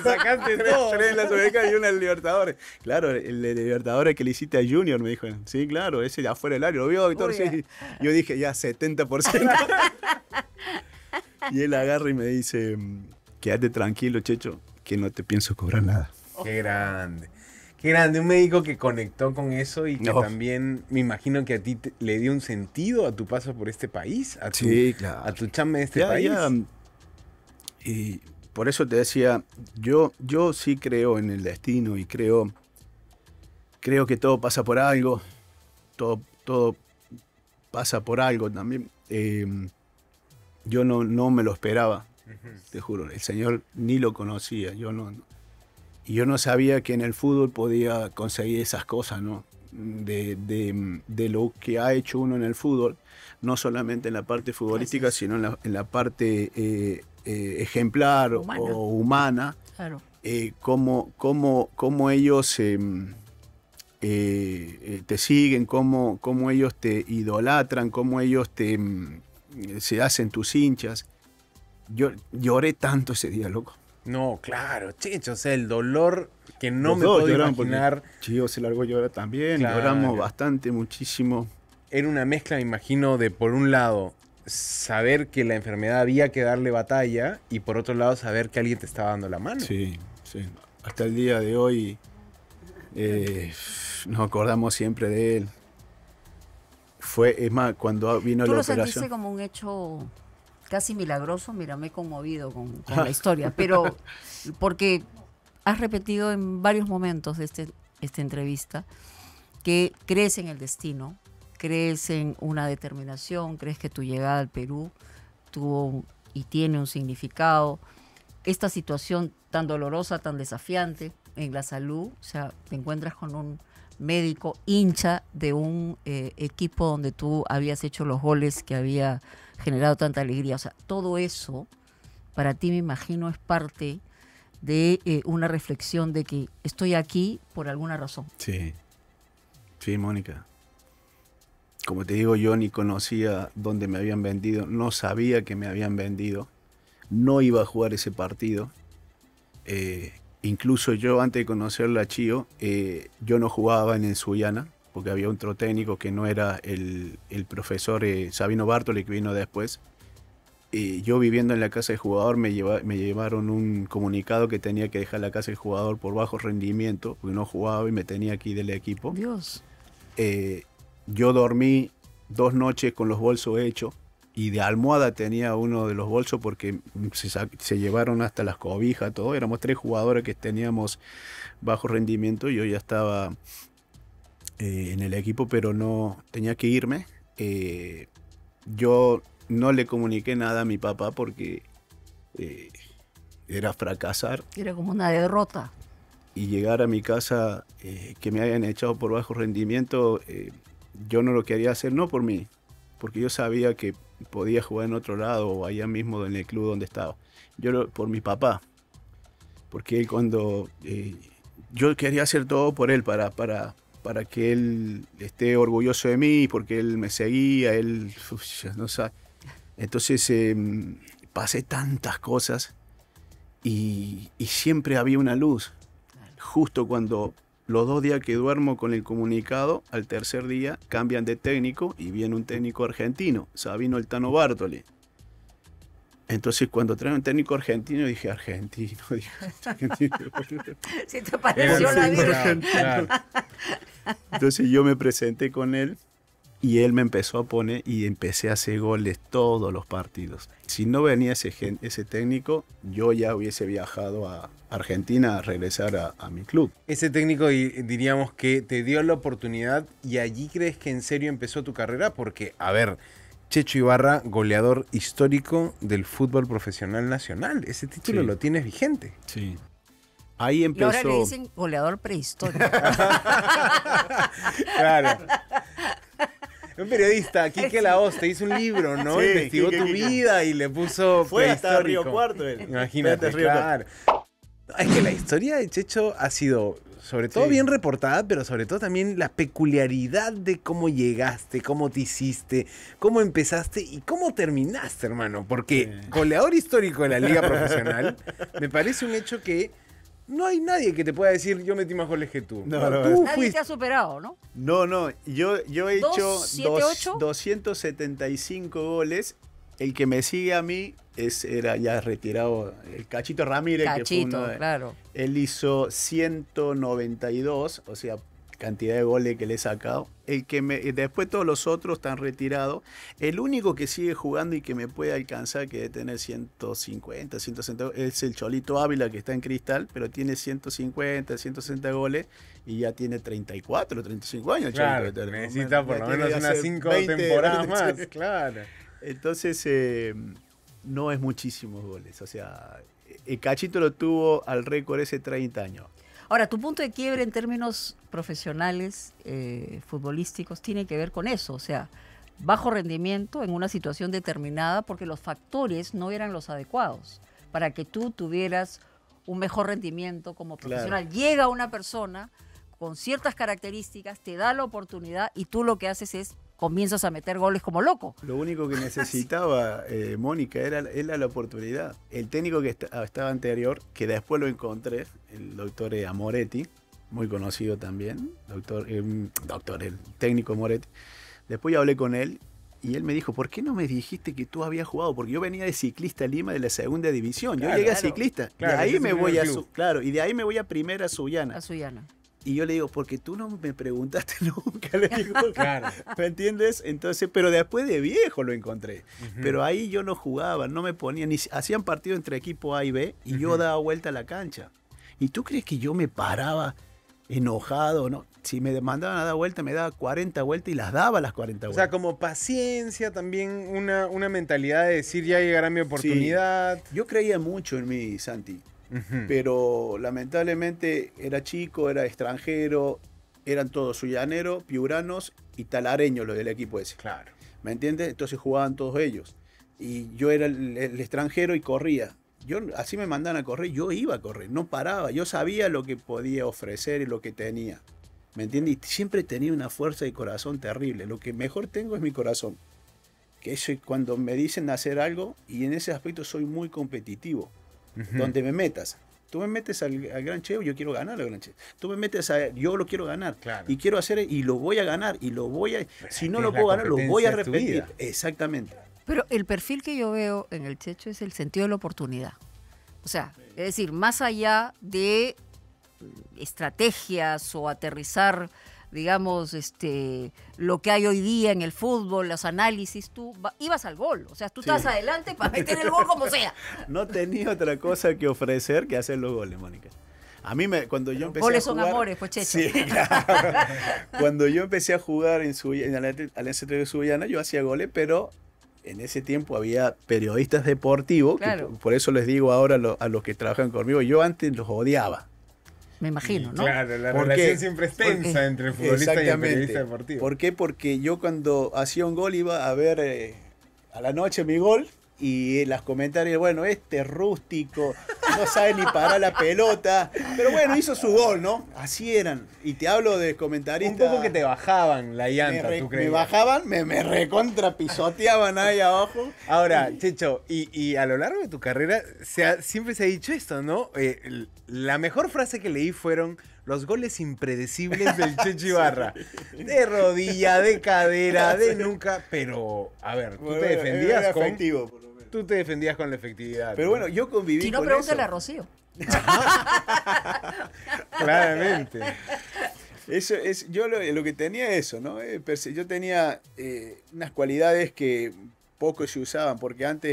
sacaste 3 en la Sudamericana y 1 en el Libertadores. Claro, el Libertadores que le hiciste a Junior, me dijo. Sí, claro, ese ya fuera del área, lo vio, doctor. Sí. Yo dije, ya, 70%. Y él agarra y me dice, quédate tranquilo, Checho, que no te pienso cobrar nada. Qué grande. Qué grande, un médico que conectó con eso y que también me imagino que a ti le dio un sentido a tu paso por este país, a tu chamba de este país. Ya. Y por eso te decía, yo sí creo en el destino y creo que todo pasa por algo, todo pasa por algo también. Yo no me lo esperaba, te juro, el señor ni lo conocía, yo no. Y yo no sabía que en el fútbol podía conseguir esas cosas, ¿no? De lo que ha hecho uno en el fútbol, no solamente en la parte futbolística, sino en la parte ejemplar o humana. Claro. Cómo ellos te siguen, cómo ellos te idolatran, cómo ellos se hacen tus hinchas. Yo lloré tanto ese día, loco. No, claro, Checho, o sea, el dolor que no los me puedo imaginar. Chío se largó a llorar también, claro. Lloramos bastante, muchísimo. Era una mezcla, me imagino, de por un lado saber que la enfermedad había que darle batalla y por otro lado saber que alguien te estaba dando la mano. Sí, sí. Hasta el día de hoy nos acordamos siempre de él. Es más, cuando vino la operación... ¿Tú lo sentiste como un hecho... casi milagroso? Mira, me he conmovido con la historia, pero porque has repetido en varios momentos de esta entrevista que crees en el destino, crees en una determinación, crees que tu llegada al Perú tuvo y tiene un significado. Esta situación tan dolorosa, tan desafiante en la salud, o sea, te encuentras con un médico hincha de un equipo donde tú habías hecho los goles que había generado tanta alegría. O sea, todo eso para ti, me imagino, es parte de una reflexión de que estoy aquí por alguna razón. Sí, sí, Mónica. Como te digo, yo ni conocía dónde me habían vendido, no sabía que me habían vendido, no iba a jugar ese partido. Incluso yo, antes de conocerla a Chío, yo no jugaba en el Sullana. porque había otro técnico que no era el profesor Sabino Bártoli, que vino después. Yo viviendo en la casa del jugador me llevaron un comunicado que tenía que dejar la casa del jugador por bajo rendimiento, porque no jugaba y me tenía aquí del equipo. Dios. Yo dormí 2 noches con los bolsos hechos y de almohada tenía uno de los bolsos porque se llevaron hasta las cobijas, todo. Éramos 3 jugadores que teníamos bajo rendimiento y yo ya estaba en el equipo, pero no tenía que irme. Yo no le comuniqué nada a mi papá porque era fracasar. Era como una derrota. Y llegar a mi casa, que me hayan echado por bajo rendimiento, yo no lo quería hacer, no por mí, porque yo sabía que podía jugar en otro lado o allá mismo en el club donde estaba. Yo por mi papá, porque él cuando... yo quería hacer todo por él para que él esté orgulloso de mí, porque él me seguía, él... no sabe. Entonces pasé tantas cosas y siempre había una luz. Justo cuando los 2 días que duermo con el comunicado, al tercer día cambian de técnico y viene un técnico argentino, Sabino el Tano Bártoli. Entonces cuando trae un técnico argentino dije, argentino. Si te pareció la vida. Claro. Entonces yo me presenté con él y él me empezó a poner y empecé a hacer goles todos los partidos. Si no venía ese técnico, yo ya hubiese viajado a Argentina a regresar a mi club. Ese técnico diríamos que te dio la oportunidad y allí crees que en serio empezó tu carrera porque, a ver, Checho Ibarra, goleador histórico del fútbol profesional nacional. Ese título sí lo tienes vigente. Sí. Ahí empezó. Y ahora le dicen goleador prehistórico. Claro. Un periodista, Quique Laoz, te hizo un libro, ¿no? Sí, investigó tu vida y le puso... Fue hasta Río Cuarto él. Imagínate, claro. Es que la historia de Checho ha sido, sobre todo, bien reportada, pero sobre todo también la peculiaridad de cómo llegaste, cómo te hiciste, cómo empezaste y cómo terminaste, hermano. Porque goleador histórico de la liga profesional me parece un hecho que... No hay nadie que te pueda decir, yo metí más goles que tú. No, tú nadie te ha superado, ¿no? No, yo he hecho 275 goles. El que me sigue a mí era ya retirado, el Cachito Ramírez. Cachito, que fue claro. Él hizo 192, o sea, cantidad de goles que le he sacado. Después todos los otros están retirados. El único que sigue jugando y que me puede alcanzar, que debe tener 150, 160, es el Cholito Ávila, que está en Cristal, pero tiene 150, 160 goles y ya tiene 34, 35 años. Claro, Cholito, necesita por lo menos unas 5 temporadas más. Claro. Entonces, no es muchísimos goles. O sea, el Cachito lo tuvo al récord ese 30 años. Ahora, tu punto de quiebre en términos profesionales, futbolísticos, tiene que ver con eso, o sea, bajo rendimiento en una situación determinada porque los factores no eran los adecuados para que tú tuvieras un mejor rendimiento como profesional. Claro. Llega una persona con ciertas características, te da la oportunidad y tú lo que haces es comienzas a meter goles como loco. Lo único que necesitaba Mónica era la oportunidad. El técnico que estaba anterior, que después lo encontré, el doctor Amoretti, muy conocido también, el técnico Amoretti. Después hablé con él y él me dijo, ¿por qué no me dijiste que tú habías jugado? Porque yo venía de Ciclista Lima de la segunda división. Claro, yo llegué a Ciclista. Claro, de ahí me voy a primera Sullana. A Sullana. Y yo le digo, porque tú no me preguntaste nunca, le digo, claro. ¿Me entiendes? Entonces, pero después de viejo lo encontré. Pero ahí yo no jugaba, no me ponía, ni hacían partido entre equipo A y B y yo daba vuelta a la cancha. ¿Y tú crees que yo me paraba enojado? ¿No? Si me mandaban a dar vuelta, me daba 40 vueltas y las daba las 40 vueltas. O sea, como paciencia, también una mentalidad de decir, ya llegará mi oportunidad. Sí. Yo creía mucho en mí, Santi. Pero lamentablemente era chico, era extranjero, eran todos sullaneros, piuranos y talareños los del equipo ese. Claro. ¿Me entiendes? Entonces jugaban todos ellos. Y yo era el extranjero y corría. Así me mandaban a correr, yo iba a correr, no paraba. Yo sabía lo que podía ofrecer y lo que tenía. ¿Me entiendes? Y siempre tenía una fuerza de corazón terrible. Lo que mejor tengo es mi corazón. Que eso, cuando me dicen hacer algo, y en ese aspecto soy muy competitivo. Donde me metas. Tú me metes al Gran Checho, yo quiero ganar al Gran Checho. Tú me metes a... yo lo quiero ganar. Claro. Y quiero hacer... y lo voy a ganar. Y lo voy a... Pero si no lo puedo ganar, lo voy a repetir. Exactamente. Pero el perfil que yo veo en el Checho es el sentido de la oportunidad. O sea, es decir, más allá de estrategias o aterrizar, digamos, lo que hay hoy día en el fútbol, los análisis, tú ibas al gol. O sea, tú estás adelante para meter el gol como sea. No tenía otra cosa que ofrecer que hacer los goles, Mónica. A mí, cuando yo empecé a jugar... Goles son amores, pues, Checho. Sí, claro. Cuando yo empecé a jugar en Alianza de Sullana, yo hacía goles, pero... en ese tiempo había periodistas deportivos, claro, que por eso les digo ahora a los que trabajan conmigo, yo antes los odiaba. Me imagino, ¿no? Claro, la relación siempre es tensa entre el futbolista y el periodista deportivo. ¿Por qué? Porque yo cuando hacía un gol iba a ver a la noche mi gol y los comentarios, bueno, este es rústico, no sabe ni parar la pelota, pero bueno, hizo su gol, ¿no? Así eran. Y te hablo de comentaristas... un poco que te bajaban la llanta, ¿tú crees? Me bajaban, me recontra pisoteaban ahí abajo. Ahora, Checho, y a lo largo de tu carrera siempre se ha dicho esto, ¿no? La mejor frase que leí fueron... los goles impredecibles del Checho Ibarra. Sí. De rodilla, de cadera, de nuca. Pero, a ver, tú te defendías con... efectivo, por lo menos. Tú te defendías con la efectividad. Pero bueno, yo conviví con eso. Si no, pregúntale a Rocío. Claramente. Eso es, yo lo que tenía eso, ¿no? Yo tenía unas cualidades que poco se usaban, porque antes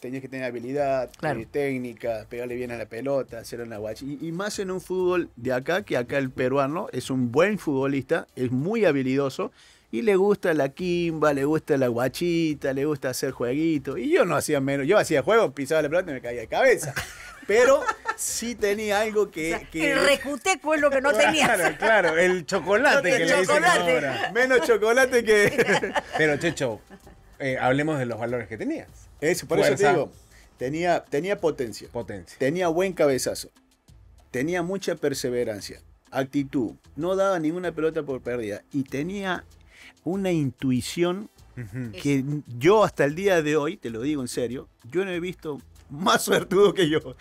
tenías que tener habilidad, claro, técnica, pegarle bien a la pelota, hacer una guacha. Y más en un fútbol de acá, que acá el peruano es un buen futbolista, es muy habilidoso, y le gusta la quimba, le gusta la guachita, le gusta hacer jueguito. Y yo no hacía menos, yo hacía juegos, pisaba la pelota y me caía de cabeza. Pero sí tenía algo que... o sea, que... el recuteco es lo que no tenías. Claro, claro, el chocolate que le dicen ahora. Menos chocolate que... Pero, Checho, hablemos de los valores que tenías. Por eso te digo, tenía potencia. Tenía buen cabezazo. Tenía mucha perseverancia. Actitud. No daba ninguna pelota por pérdida. Y tenía una intuición que yo hasta el día de hoy, te lo digo en serio, yo no he visto más suertudo que yo.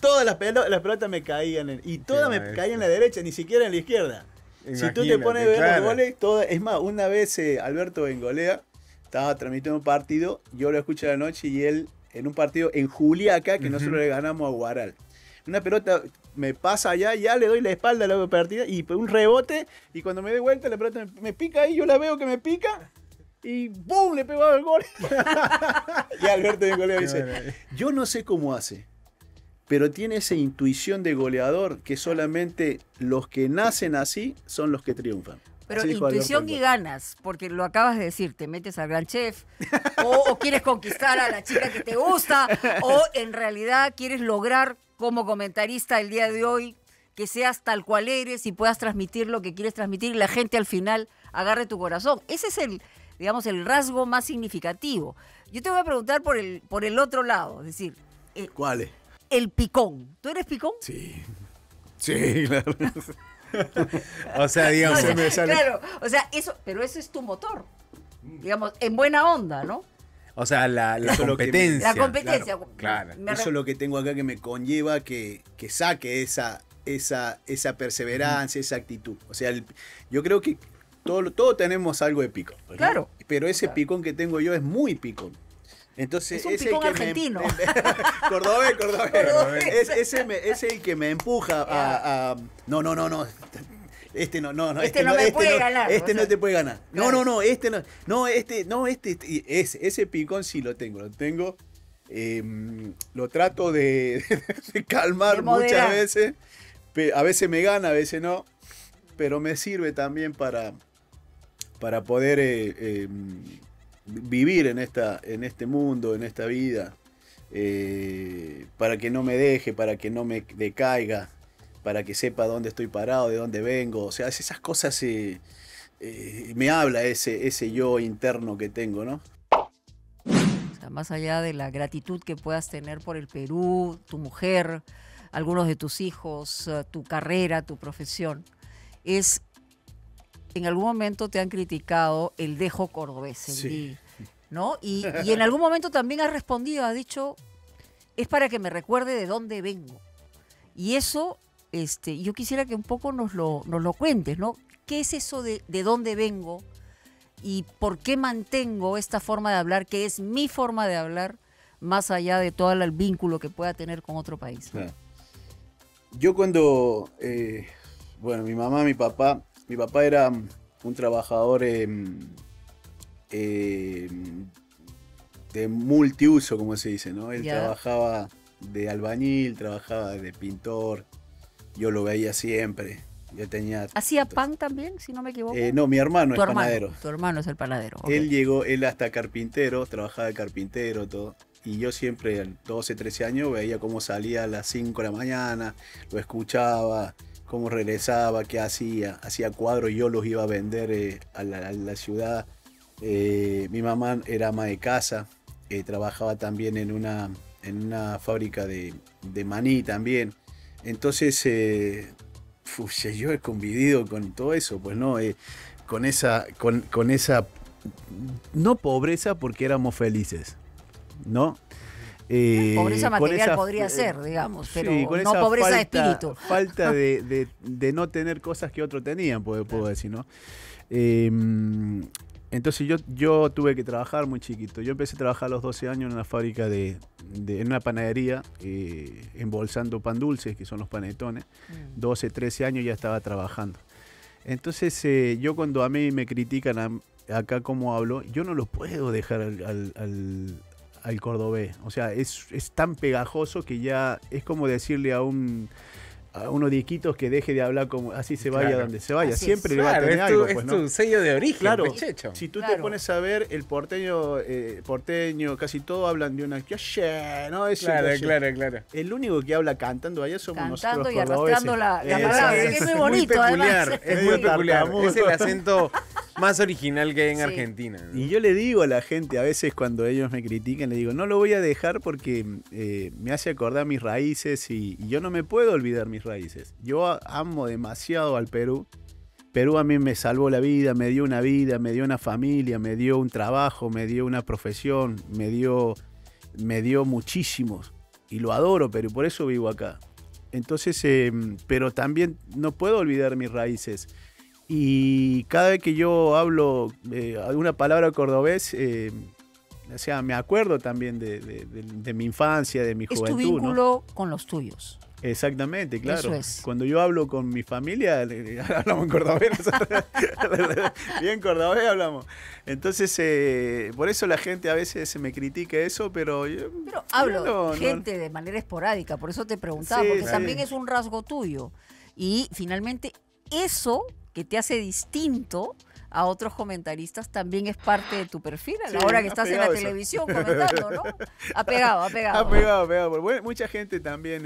Todas las pelotas me caían. Y todas me caían en la derecha, ni siquiera en la izquierda. Imagínate, si tú te pones a ver los goles, todas... Es más, una vez Alberto Bengolea estaba transmitiendo un partido, yo lo escuché a la noche y él en un partido en Juliaca, que nosotros le ganamos a Guaral. Una pelota me pasa allá, ya le doy la espalda a la partida y un rebote, y cuando me doy vuelta la pelota me pica ahí, yo la veo que me pica y ¡boom! Le pegaba el gol. Y Alberto de goleo dice, yo no sé cómo hace, pero tiene esa intuición de goleador que solamente los que nacen así son los que triunfan. Pero intuición y ganas, porque lo acabas de decir, te metes al Gran Chef, o quieres conquistar a la chica que te gusta, o en realidad quieres lograr como comentarista el día de hoy que seas tal cual eres y puedas transmitir lo que quieres transmitir y la gente al final agarre tu corazón. Ese es el, digamos, el rasgo más significativo. Yo te voy a preguntar por el otro lado, es decir... ¿cuál es? El picón. ¿Tú eres picón? Sí. Sí, claro. O sea, digamos, no, claro, o sea, eso, pero eso es tu motor, digamos, en buena onda, ¿no? O sea, la competencia. La competencia, claro. Eso es lo que tengo acá que me conlleva que saque esa perseverancia, esa actitud. O sea, yo creo que todos tenemos algo de picón, ¿no? Claro. Pero ese picón que tengo yo es muy picón. Entonces, es un picón argentino. Cordobés. Ese es el que me empuja a... No. Este no me puede ganar. Este no te puede ganar. Claro. Ese picón sí lo tengo. Lo trato de calmar muchas veces. A veces me gana, a veces no. Pero me sirve también para poder... vivir en este mundo, en esta vida, para que no me deje, para que no me decaiga, para que sepa dónde estoy parado, de dónde vengo. O sea, esas cosas me habla ese yo interno que tengo, ¿no? O sea, más allá de la gratitud que puedas tener por el Perú, tu mujer, algunos de tus hijos, tu carrera, tu profesión, es... en algún momento te han criticado el dejo cordobés, el DI, ¿no? Y en algún momento también has respondido, has dicho, es para que me recuerde de dónde vengo. Y eso, yo quisiera que un poco nos lo cuentes, ¿no? ¿Qué es eso de dónde vengo y por qué mantengo esta forma de hablar, que es mi forma de hablar, más allá de todo el vínculo que pueda tener con otro país? Claro. Yo cuando, bueno, mi mamá, mi papá era un trabajador de multiuso, como se dice, ¿no? Él trabajaba de albañil, trabajaba de pintor, yo lo veía siempre. Yo tenía... ¿Hacía pan también, si no me equivoco? No, mi hermano es panadero. Tu hermano es el panadero. Okay. Él llegó, él hasta carpintero, trabajaba de carpintero, todo. Y yo siempre, a los 12, 13 años, veía cómo salía a las 5 de la mañana, lo escuchaba, cómo regresaba, qué hacía. Hacía cuadros, yo los iba a vender a la ciudad. Mi mamá era ama de casa, trabajaba también en una fábrica de maní también. Entonces... yo he convivido con todo eso, pues no, con esa no pobreza, porque éramos felices, ¿no? Pobreza material esa, podría ser, digamos, pero sí, no pobreza de espíritu. Falta de no tener cosas que otros tenían, puedo decir, ¿no? Entonces yo tuve que trabajar muy chiquito. Yo empecé a trabajar a los 12 años en una fábrica en una panadería, embolsando pan dulces, que son los panetones. 12, 13 años ya estaba trabajando. Entonces yo, cuando a mí me critican acá cómo hablo, yo no lo puedo dejar al cordobés. O sea, es tan pegajoso que ya es como decirle a unos diquitos que deje de hablar como así, se vaya donde se vaya. Así siempre le va a tener algo. Pues, ¿no? Tu sello de origen, claro, Checho. Si tú te pones a ver, el porteño, casi todos hablan de una... No, eso, claro. El único que habla cantando allá somos nosotros. Cantando y arrastrando la palabra. Es muy bonito, además. Es muy peculiar. Es el acento más original que hay en Argentina, ¿no? Y yo le digo a la gente, a veces cuando ellos me critican, le digo, no lo voy a dejar porque me hace acordar mis raíces y yo no me puedo olvidar mis raíces. Yo amo demasiado al Perú. Perú a mí me salvó la vida, me dio una familia, me dio un trabajo, me dio una profesión, me dio muchísimos. Y lo adoro, pero por eso vivo acá. Entonces, pero también no puedo olvidar mis raíces. Y cada vez que yo hablo alguna palabra cordobés, o sea, me acuerdo también de mi infancia, de mi juventud. Es tu vínculo, ¿no?, con los tuyos. Exactamente, claro. Eso es. Cuando yo hablo con mi familia, hablamos en cordobés. Bien cordobés hablamos. Entonces, por eso la gente a veces se me critica eso, pero... Pero hablo de gente de manera esporádica, por eso te preguntaba, sí, porque también es un rasgo tuyo. Y finalmente eso... que te hace distinto a otros comentaristas, también es parte de tu perfil a la hora que estás en la televisión comentando, ¿no? Ha pegado. Bueno, mucha gente también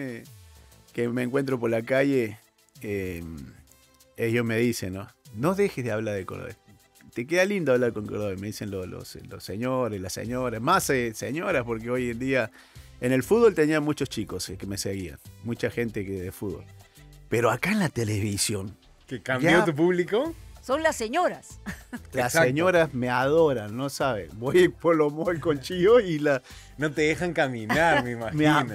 que me encuentro por la calle, ellos me dicen, ¿no? No dejes de hablar de cordobés. Te queda lindo hablar con cordobés, me dicen los señores, las señoras, más señoras, porque hoy en día en el fútbol tenía muchos chicos que me seguían, mucha gente de fútbol. Pero acá en la televisión... ¿Que cambió tu público? Son las señoras. Las señoras me adoran, no sabes. Voy por los malls con Chío y la... No te dejan caminar, me imagino.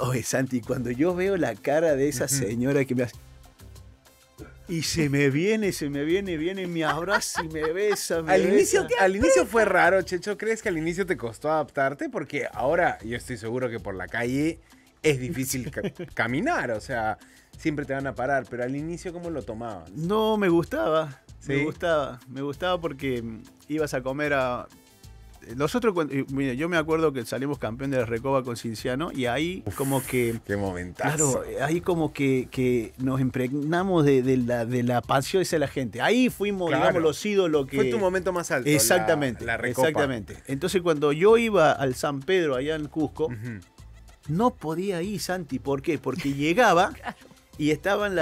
Oye, Santi, cuando yo veo la cara de esa señora que me hace... Y se me viene, me abraza y me besa. Al inicio fue raro, Checho. ¿Crees que al inicio te costó adaptarte? Porque ahora yo estoy seguro que por la calle es difícil caminar, o sea... Siempre te van a parar, pero al inicio, ¿cómo lo tomabas? No, me gustaba. ¿Sí? Me gustaba porque ibas a comer a... Nosotros, mira, yo me acuerdo que salimos campeón de la Recoba con Cienciano y ahí como que... ¡Qué momentazo! Claro, ahí como que nos impregnamos de la pasión de la gente. Ahí fuimos, digamos, los ídolos que... Fue tu momento más alto. Exactamente. La Recoba. Exactamente. Entonces, cuando yo iba al San Pedro, allá en Cusco, no podía ir, Santi. ¿Por qué? Porque llegaba... Y estaban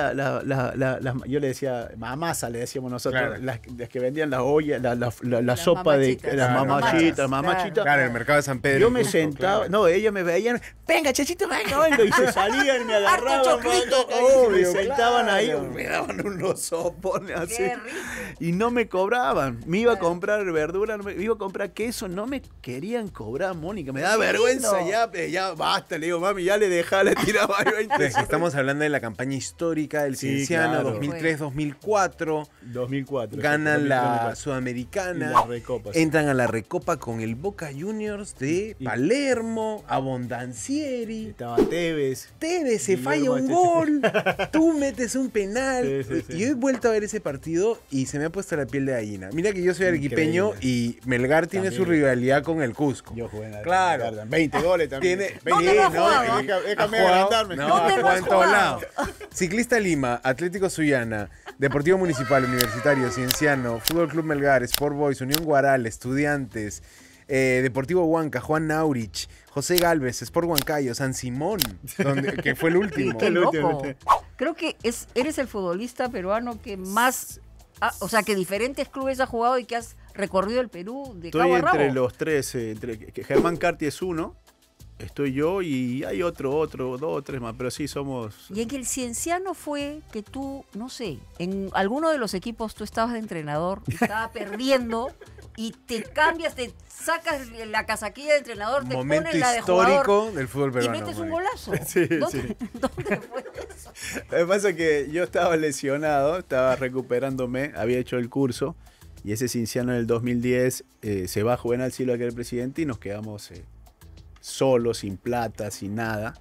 yo le decía, mamasa, le decíamos nosotros, claro, las que vendían las ollas, la sopa mamachitas, de las claro, mamachitas. Claro, en el mercado de San Pedro. Yo me justo, sentaba, claro, no, ellas me veían, venga, Chachito, venga, y se salían y me agarraban, obvio, me sentaban claro, ahí, me daban unos sopones así. Qué rico. Y no me cobraban, me iba claro, a comprar verdura, me iba a comprar queso, no me querían cobrar, Mónica, me da vergüenza, ya basta, le digo, mami, ya le dejaba, le tiraba ahí 20. Estamos hablando de la campaña histórica del Cienciano, claro, 2003-2004. 2004. Ganan la Sudamericana. La Recopa, sí. Entran a la Recopa con el Boca Juniors de Palermo, Abondancieri. Estaba Tevez. Tevez se falla un gol. Tú metes un penal. Sí, sí, sí. Y yo he vuelto a ver ese partido y se me ha puesto la piel de gallina. Mira que yo soy arequipeño y Melgar tiene también su rivalidad con el Cusco. Yo jugué en la claro, Melgar, 20 goles también. Tiene, no, déjame adelantarme. No, en todos lados. Ciclista Lima, Atlético Sullana, Deportivo Municipal, Universitario, Cienciano, Fútbol Club Melgar, Sport Boys, Unión Guaral, Estudiantes, Deportivo Huanca, Juan Naurich, José Galvez, Sport Huancayo, San Simón, que fue el último. Qué loco. Creo que eres el futbolista peruano que más, o sea, que diferentes clubes has jugado y que has recorrido el Perú de cabo a rabo. Estoy entre los tres, Germán Carti es uno. Estoy yo y hay otro, dos o tres más, pero sí somos... Y en que el Cienciano fue que tú, no sé, en alguno de los equipos tú estabas de entrenador, estabas perdiendo y te cambias, te sacas la casaquilla de entrenador, te pones la de jugador. Momento histórico del fútbol peruano. Y metes un golazo. Sí, ¿Dónde fue eso? Lo que pasa es que yo estaba lesionado, estaba recuperándome, había hecho el curso y ese Cienciano en el 2010 se va a Juvenal Silva, que era el presidente, y nos quedamos... solo, sin plata, sin nada.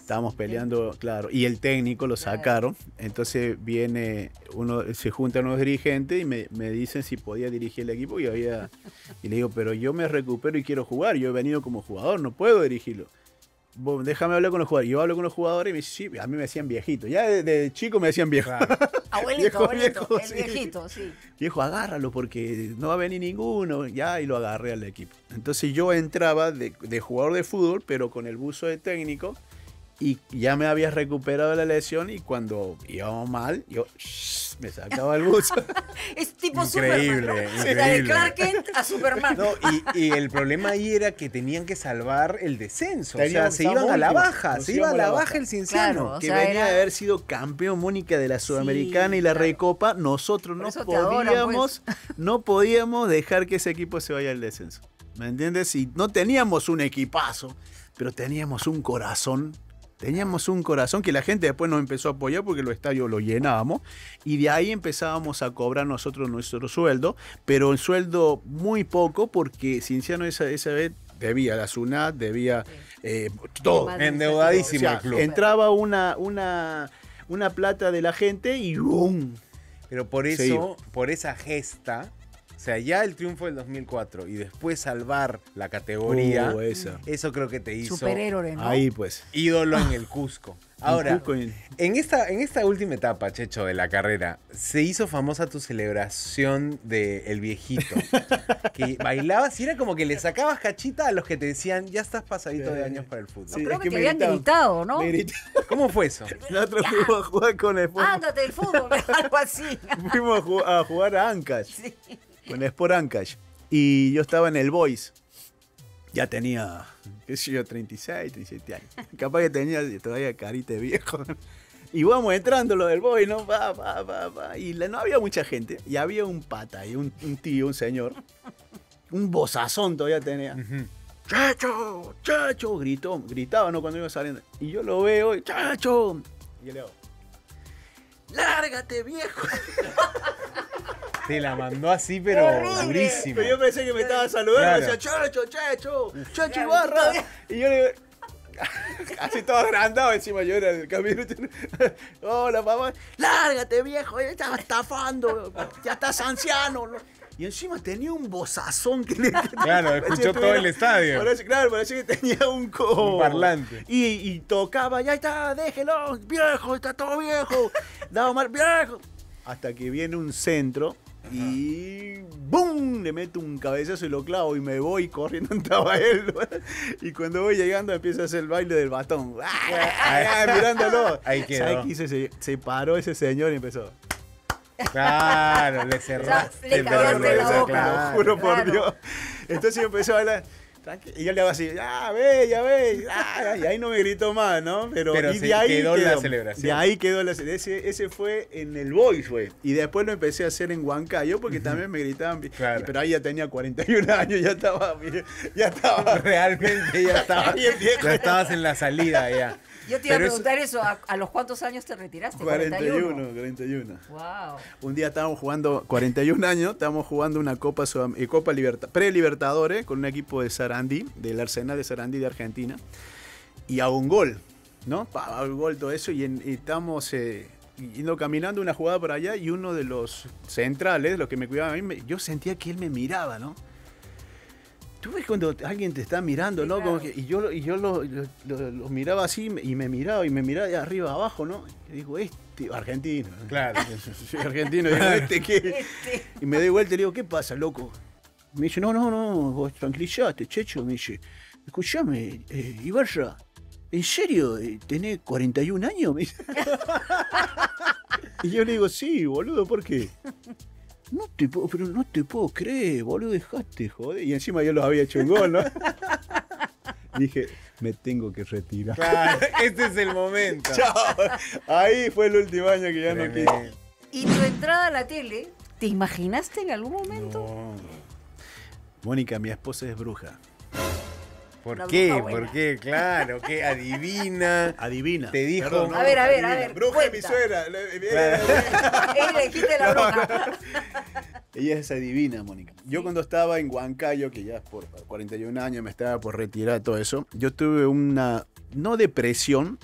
Estábamos peleando, claro. Y el técnico lo sacaron. Entonces viene uno, se juntan unos dirigentes y me dicen si podía dirigir el equipo. Y le digo, pero yo me recupero y quiero jugar. Yo he venido como jugador, no puedo dirigirlo. Vos, déjame hablar con los jugadores. Yo hablo con los jugadores y me dicen, sí, a mí me decían viejito. Ya de chico me decían viejo. Claro. Abuelito, viejo, el sí, viejito, sí. Viejo, agárralo porque no va a venir ninguno. Ya, y lo agarré al equipo. Entonces yo entraba de jugador de fútbol, pero con el buzo de técnico. Y ya me había recuperado de la lesión y cuando íbamos mal, yo me sacaba el buzo. Es tipo increíble, Superman, ¿no? Increíble. De Clark Kent a Superman. No, y el problema ahí era que tenían que salvar el descenso. O sea, se iban a la baja, se iba a la baja el Cienciano. Claro, que venía de haber sido campeón, Mónica, de la Sudamericana, sí, y la Recopa. Nosotros no podíamos dejar que ese equipo se vaya al descenso. ¿Me entiendes? Y no teníamos un equipazo, pero teníamos un corazón. Teníamos un corazón que la gente después nos empezó a apoyar porque los estadios lo llenábamos y de ahí empezábamos a cobrar nosotros nuestro sueldo, pero el sueldo muy poco porque Cienciano esa vez debía la SUNAT, debía todo. Endeudadísimo el club. Entraba una plata de la gente y ¡bum! Pero por eso, por esa gesta... O sea, ya el triunfo del 2004 y después salvar la categoría, eso creo que te hizo superhéroe, ¿no? Ahí pues. Ídolo en el Cusco. Ahora, en esta última etapa, Checho, de la carrera, se hizo famosa tu celebración del viejito. Que bailabas y era como que le sacabas cachita a los que te decían, ya estás pasadito de años para el fútbol. Sí, no, creo que me habían gritado, ¿no? ¿Cómo fue eso? Nosotros fuimos a jugar con el fútbol. Ándate del fútbol, algo así. Fuimos a jugar a Ancash. Sí. Con el Sport Ancash. Y yo estaba en el Boys. Ya tenía, qué sé yo, 36, 37 años. Capaz que tenía todavía carita de viejo. Y vamos entrando lo del Boys, ¿no? Y no había mucha gente. Y había un pata y un tío, un señor. Un bozazón todavía tenía. ¡Chacho! ¡Chacho! Gritaba, ¿no? Cuando iba saliendo. Y yo lo veo y ¡chacho! Y le hago, ¡lárgate, viejo! Te la mandó así, pero durísimo. Pero yo pensé que me estaba saludando. Decía, Checho Ibarra. Y yo le digo, así todo agrandado. Encima yo era del camino. Hola, papá. Lárgate, viejo. Ya estás estafando. Ya estás anciano. Y encima tenía un bozazón que le... Claro, escuchó todo el estadio. Claro, parecía que tenía un parlante. Y tocaba, ya está, déjelo. Viejo, está todo viejo. Daba mal, viejo. Hasta que viene un centro Y ¡bum! Le meto un cabezazo y lo clavo y me voy corriendo en Tabael. Y cuando voy llegando empiezo a hacer el baile del bastón. Mirándolo. Ahí quedó. ¿Sabes qué hizo ese? Se paró ese señor y empezó. Claro, le cerraste. Le cerraste la boca. Claro, juro por Dios. Entonces yo empecé a bailar. Y yo le hago así, ah, ve, ya ve, ah, y ahí no me gritó más, ¿no? Pero y de ahí quedó la celebración. De ahí quedó la celebración. Ese fue en el Boys, güey. Y después lo empecé a hacer en Huancayo porque también me gritaban. Claro. Pero ahí ya tenía 41 años, ya estaba. Realmente ya estaba bien viejo. Ya estabas en la salida ya. Yo te iba a preguntar eso, ¿a los cuántos años te retiraste? 41. Wow. Un día estábamos jugando, 41 años, estábamos jugando una Copa Pre-Libertadores con un equipo de Sarandí, del Arsenal de Sarandí de Argentina, y hago un gol, ¿no? Hago un gol, todo eso, y estamos yendo caminando una jugada por allá, y uno de los centrales, los que me cuidaban a mí, yo sentía que él me miraba, ¿no? Tú ves cuando alguien te está mirando, ¿no? Claro. Como que, y yo lo miraba así y me miraba de arriba abajo, ¿no? Y digo, argentino. Claro. Soy argentino. Digo, Y me doy vuelta y le digo, ¿qué pasa, loco? Me dice, no, vos tranquilizate, Checho. Me dice, escuchame, Ibarra, ¿en serio? ¿Tenés 41 años? Me dice. Y yo le digo, sí, boludo, ¿por qué? No te puedo creer, boludo, dejaste, joder. Y encima yo los había hecho un gol, ¿no? Dije, me tengo que retirar. Claro, este es el momento. Chao. Ahí fue el último año que ya tremendo. No quedé. Y tu entrada a la tele, ¿te imaginaste en algún momento? No. Mónica, mi esposa es bruja. ¿Por qué? ¿Por qué? Claro, que adivina. Te dijo. Perdón, no, a ver. Bruja es mi suegra. Claro. Le dijiste la bruja. Ella es adivina, Mónica. Yo cuando estaba en Huancayo, que ya por 41 años me estaba por retirar todo eso, yo tuve una, no depresión,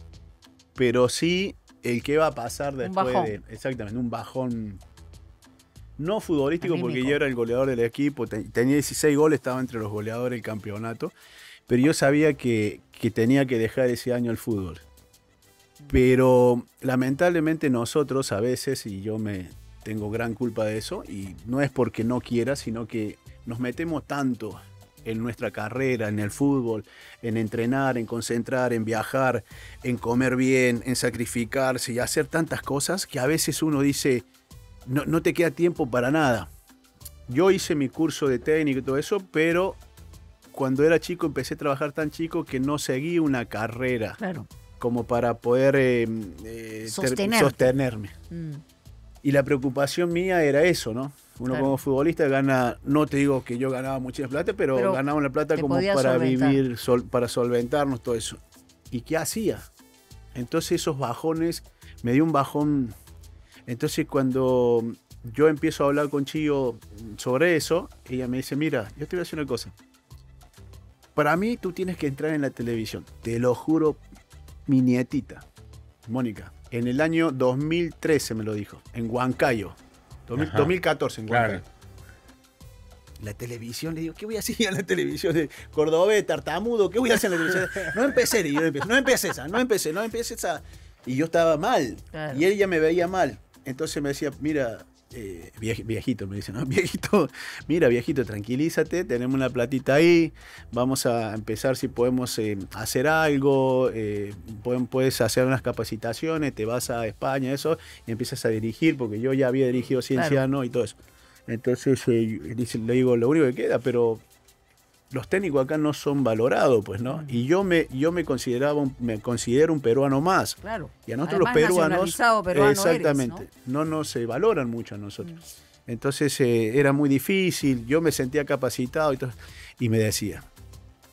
pero sí el que va a pasar después. Un bajón. Exactamente, un bajón. No futbolístico, anímico. Porque yo era el goleador del equipo, tenía 16 goles, estaba entre los goleadores del campeonato. Pero yo sabía que tenía que dejar ese año el fútbol. Pero lamentablemente nosotros a veces, y yo me tengo gran culpa de eso, y no es porque no quiera, sino que nos metemos tanto en nuestra carrera, en el fútbol, en entrenar, en concentrar, en viajar, en comer bien, en sacrificarse y hacer tantas cosas que a veces uno dice, no te queda tiempo para nada. Yo hice mi curso de técnico y todo eso, pero cuando era chico empecé a trabajar tan chico que no seguí una carrera. Claro. Como para poder sostenerme. Mm. Y la preocupación mía era eso, ¿no? Uno claro. Como futbolista gana, no te digo que yo ganaba mucha plata, pero ganaba una plata como para solventar. Vivir, para solventarnos todo eso. ¿Y qué hacía? Entonces esos bajones, me dio un bajón. Entonces cuando yo empiezo a hablar con Chío sobre eso, ella me dice, mira, yo te voy a decir una cosa. Para mí, tú tienes que entrar en la televisión. Te lo juro, mi nietita, Mónica, en el año 2013 me lo dijo, en Huancayo. 2014 en Huancayo. Claro. La televisión, le digo, ¿qué voy a hacer en la televisión? Cordobés, tartamudo, ¿qué voy a hacer en la televisión? No empecé esa. Y yo estaba mal. Claro. Y ella me veía mal. Entonces me decía, mira... viejito, me dicen, ¿no? Viejito, mira, viejito, tranquilízate, tenemos una platita ahí, vamos a empezar si podemos hacer algo, puedes hacer unas capacitaciones, te vas a España, eso, y empiezas a dirigir, porque yo ya había dirigido Cienciano claro. Y todo eso. Entonces le digo, lo único que queda, pero los técnicos acá no son valorados, pues, ¿no? Y yo me considero un peruano más. Claro. Y a nosotros además, los peruanos... Peruano exactamente. Eres, ¿no? No se valoran mucho a nosotros. Mm. Entonces era muy difícil, yo me sentía capacitado y todo. Y me decía,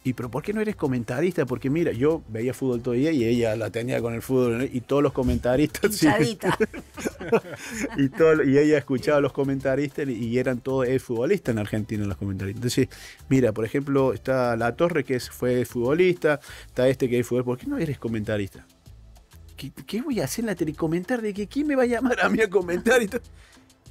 ¿y pero por qué no eres comentarista? Porque mira, yo veía fútbol todo el día y ella la tenía con el fútbol, ¿no? Y todos los comentaristas... Pinchadita. Y ella escuchaba a los comentaristas y eran todos futbolistas en Argentina los comentaristas. Entonces, mira, por ejemplo, está La Torre que fue futbolista, está este que es futbolista. ¿Por qué no eres comentarista? ¿Qué voy a hacer en la tele? ¿Comentar de qué? ¿Quién me va a llamar a mí a comentar?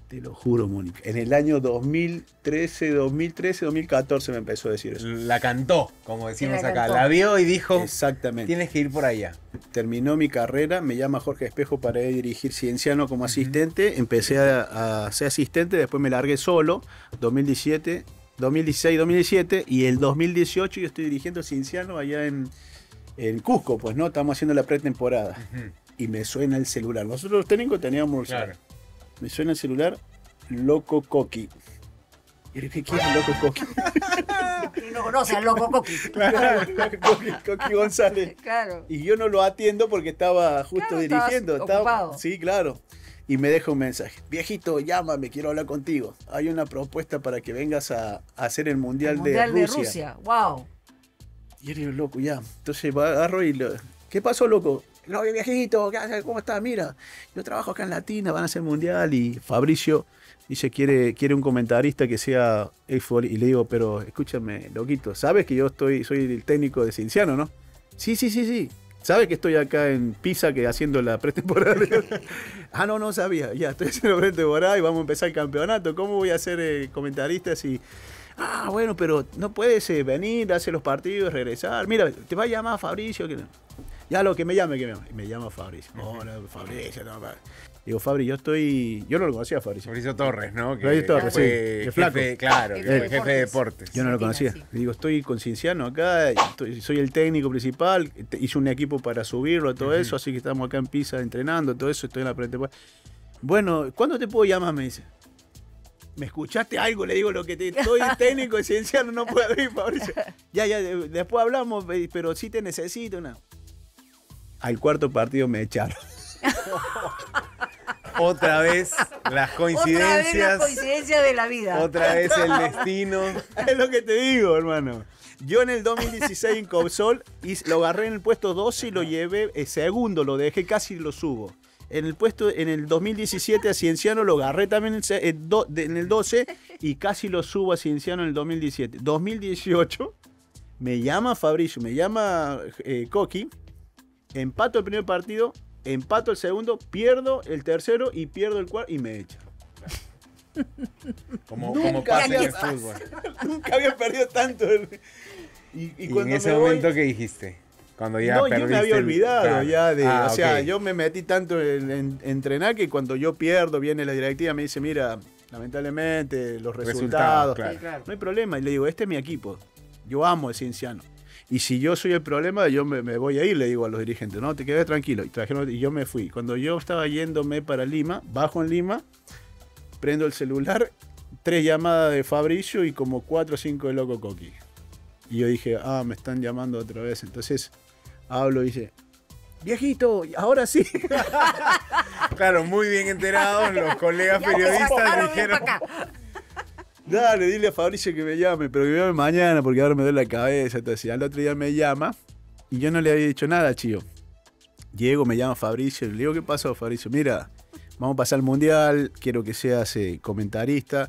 Te lo juro, Mónica. En el año 2013, 2014 me empezó a decir eso. La cantó, como decimos acá. Cantó. La vio y dijo, exactamente, tienes que ir por allá. Terminó mi carrera, me llama Jorge Espejo para dirigir Cienciano como asistente. Empecé a ser asistente, después me largué solo, 2016, 2017. Y el 2018 yo estoy dirigiendo Cienciano allá en Cusco, pues, ¿no? Estamos haciendo la pretemporada. Y me suena el celular. Nosotros los técnicos teníamos... Claro. Me suena el celular, Loco Coqui. Y dije, ¿quién es Loco Coqui? No conoce al Loco Coqui. Claro, Coqui González. Claro. Y yo no lo atiendo porque estaba justo dirigiendo. Estaba, sí, claro. Y me deja un mensaje. Viejito, llámame, quiero hablar contigo. Hay una propuesta para que vengas a hacer el Mundial de Rusia. Wow. Y yo loco, ya. Entonces agarro y... ¿Qué pasó, loco? No, viejito, ¿cómo estás? Mira, yo trabajo acá en Latina, van a hacer Mundial y Fabricio dice, quiere un comentarista que sea exfutbolista. Y le digo, pero escúchame, loquito, ¿sabes que yo soy el técnico de Cienciano, no? Sí. ¿Sabes que estoy acá en Pisa haciendo la pretemporada? Ah, no sabía. Ya, estoy haciendo pretemporada y vamos a empezar el campeonato. ¿Cómo voy a ser comentarista si...? Ah, bueno, pero no puedes venir, hacer los partidos, regresar. Mira, te va a llamar Fabricio. Que... Ya lo que me llame. Me llama Fabricio. Hola, Fabricio. No, digo, Fabri, yo no lo conocía a Fabricio. Fabricio Torres, ¿no? Fabricio Torres, sí. El flaco. Claro, el jefe de deportes. Yo no lo conocía. Le digo, estoy con Cienciano acá, soy el técnico principal, hice un equipo para subirlo, todo eso, así que estamos acá en Pisa entrenando, todo eso, estoy en la pretemporada. Bueno, ¿cuándo te puedo llamar? Me dice. ¿Me escuchaste algo? Le digo, lo que estoy técnico de Cienciano, no puedo ir, Fabricio. Ya, después hablamos, pero sí te necesito. No. Al cuarto partido me echaron. Otra vez las coincidencias. Otra vez las coincidencias de la vida. Otra vez el destino. Es lo que te digo, hermano. Yo en el 2016 en Copsol lo agarré en el puesto 12 y lo llevé segundo, lo dejé casi lo subo. En el 2017 a Cienciano lo agarré también en el 12 y casi lo subo a Cienciano en el 2017. 2018 me llama Fabricio, me llama Coqui, empato el primer partido, empato el segundo, pierdo el tercero y pierdo el cuarto y me echan. Como pasa en el fútbol. Nunca había perdido tanto. Y cuando en ese momento, ¿qué dijiste? Cuando ya perdiste. No, yo me había olvidado ya de... o sea, yo me metí tanto en entrenar que cuando yo pierdo, viene la directiva, me dice, mira, lamentablemente, los resultados. Claro. No hay problema. Y le digo, este es mi equipo. Yo amo el Cienciano. Y si yo soy el problema, yo me voy a ir, le digo a los dirigentes, no, te quedes tranquilo. Y yo me fui. Cuando yo estaba yéndome para Lima, bajo en Lima, prendo el celular, 3 llamadas de Fabricio y como 4 o 5 de Loco Coqui. Y yo dije, me están llamando otra vez. Entonces hablo y dice, viejito, ahora sí. Claro, muy bien enterados, los colegas periodistas dijeron... Dale, dile a Fabricio que me llame, pero que me llame mañana porque ahora me duele la cabeza. Entonces, al otro día me llama y yo no le había dicho nada, chío. Llego, me llama Fabricio y le digo, ¿qué pasó, Fabricio? Mira, vamos a pasar al Mundial, quiero que seas comentarista.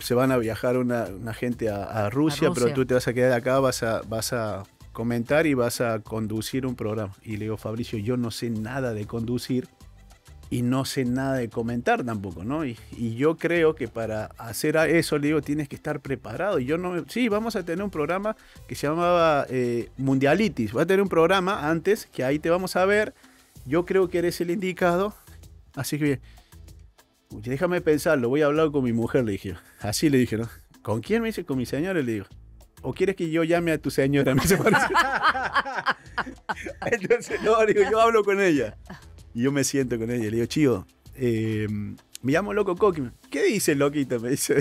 Se van a viajar una gente a Rusia, pero tú te vas a quedar acá, vas a comentar y vas a conducir un programa. Y le digo, Fabricio, yo no sé nada de conducir. Y no sé nada de comentar tampoco, ¿no? Y yo creo que para hacer eso, le digo, tienes que estar preparado. Y yo no... Sí, vamos a tener un programa que se llamaba Mundialitis. Va a tener un programa antes, que ahí te vamos a ver. Yo creo que eres el indicado. Así que bien. Déjame pensarlo, voy a hablar con mi mujer, le dije. Así le dije, ¿no? ¿Con quién me dice? Con mi señora, le digo. ¿O quieres que yo llame a tu señora? Me parece. Entonces, no, digo, yo hablo con ella. Y yo me siento con ella y le digo, chío, me llamo Loco Coqui. ¿Qué dice Loquito? Me dice,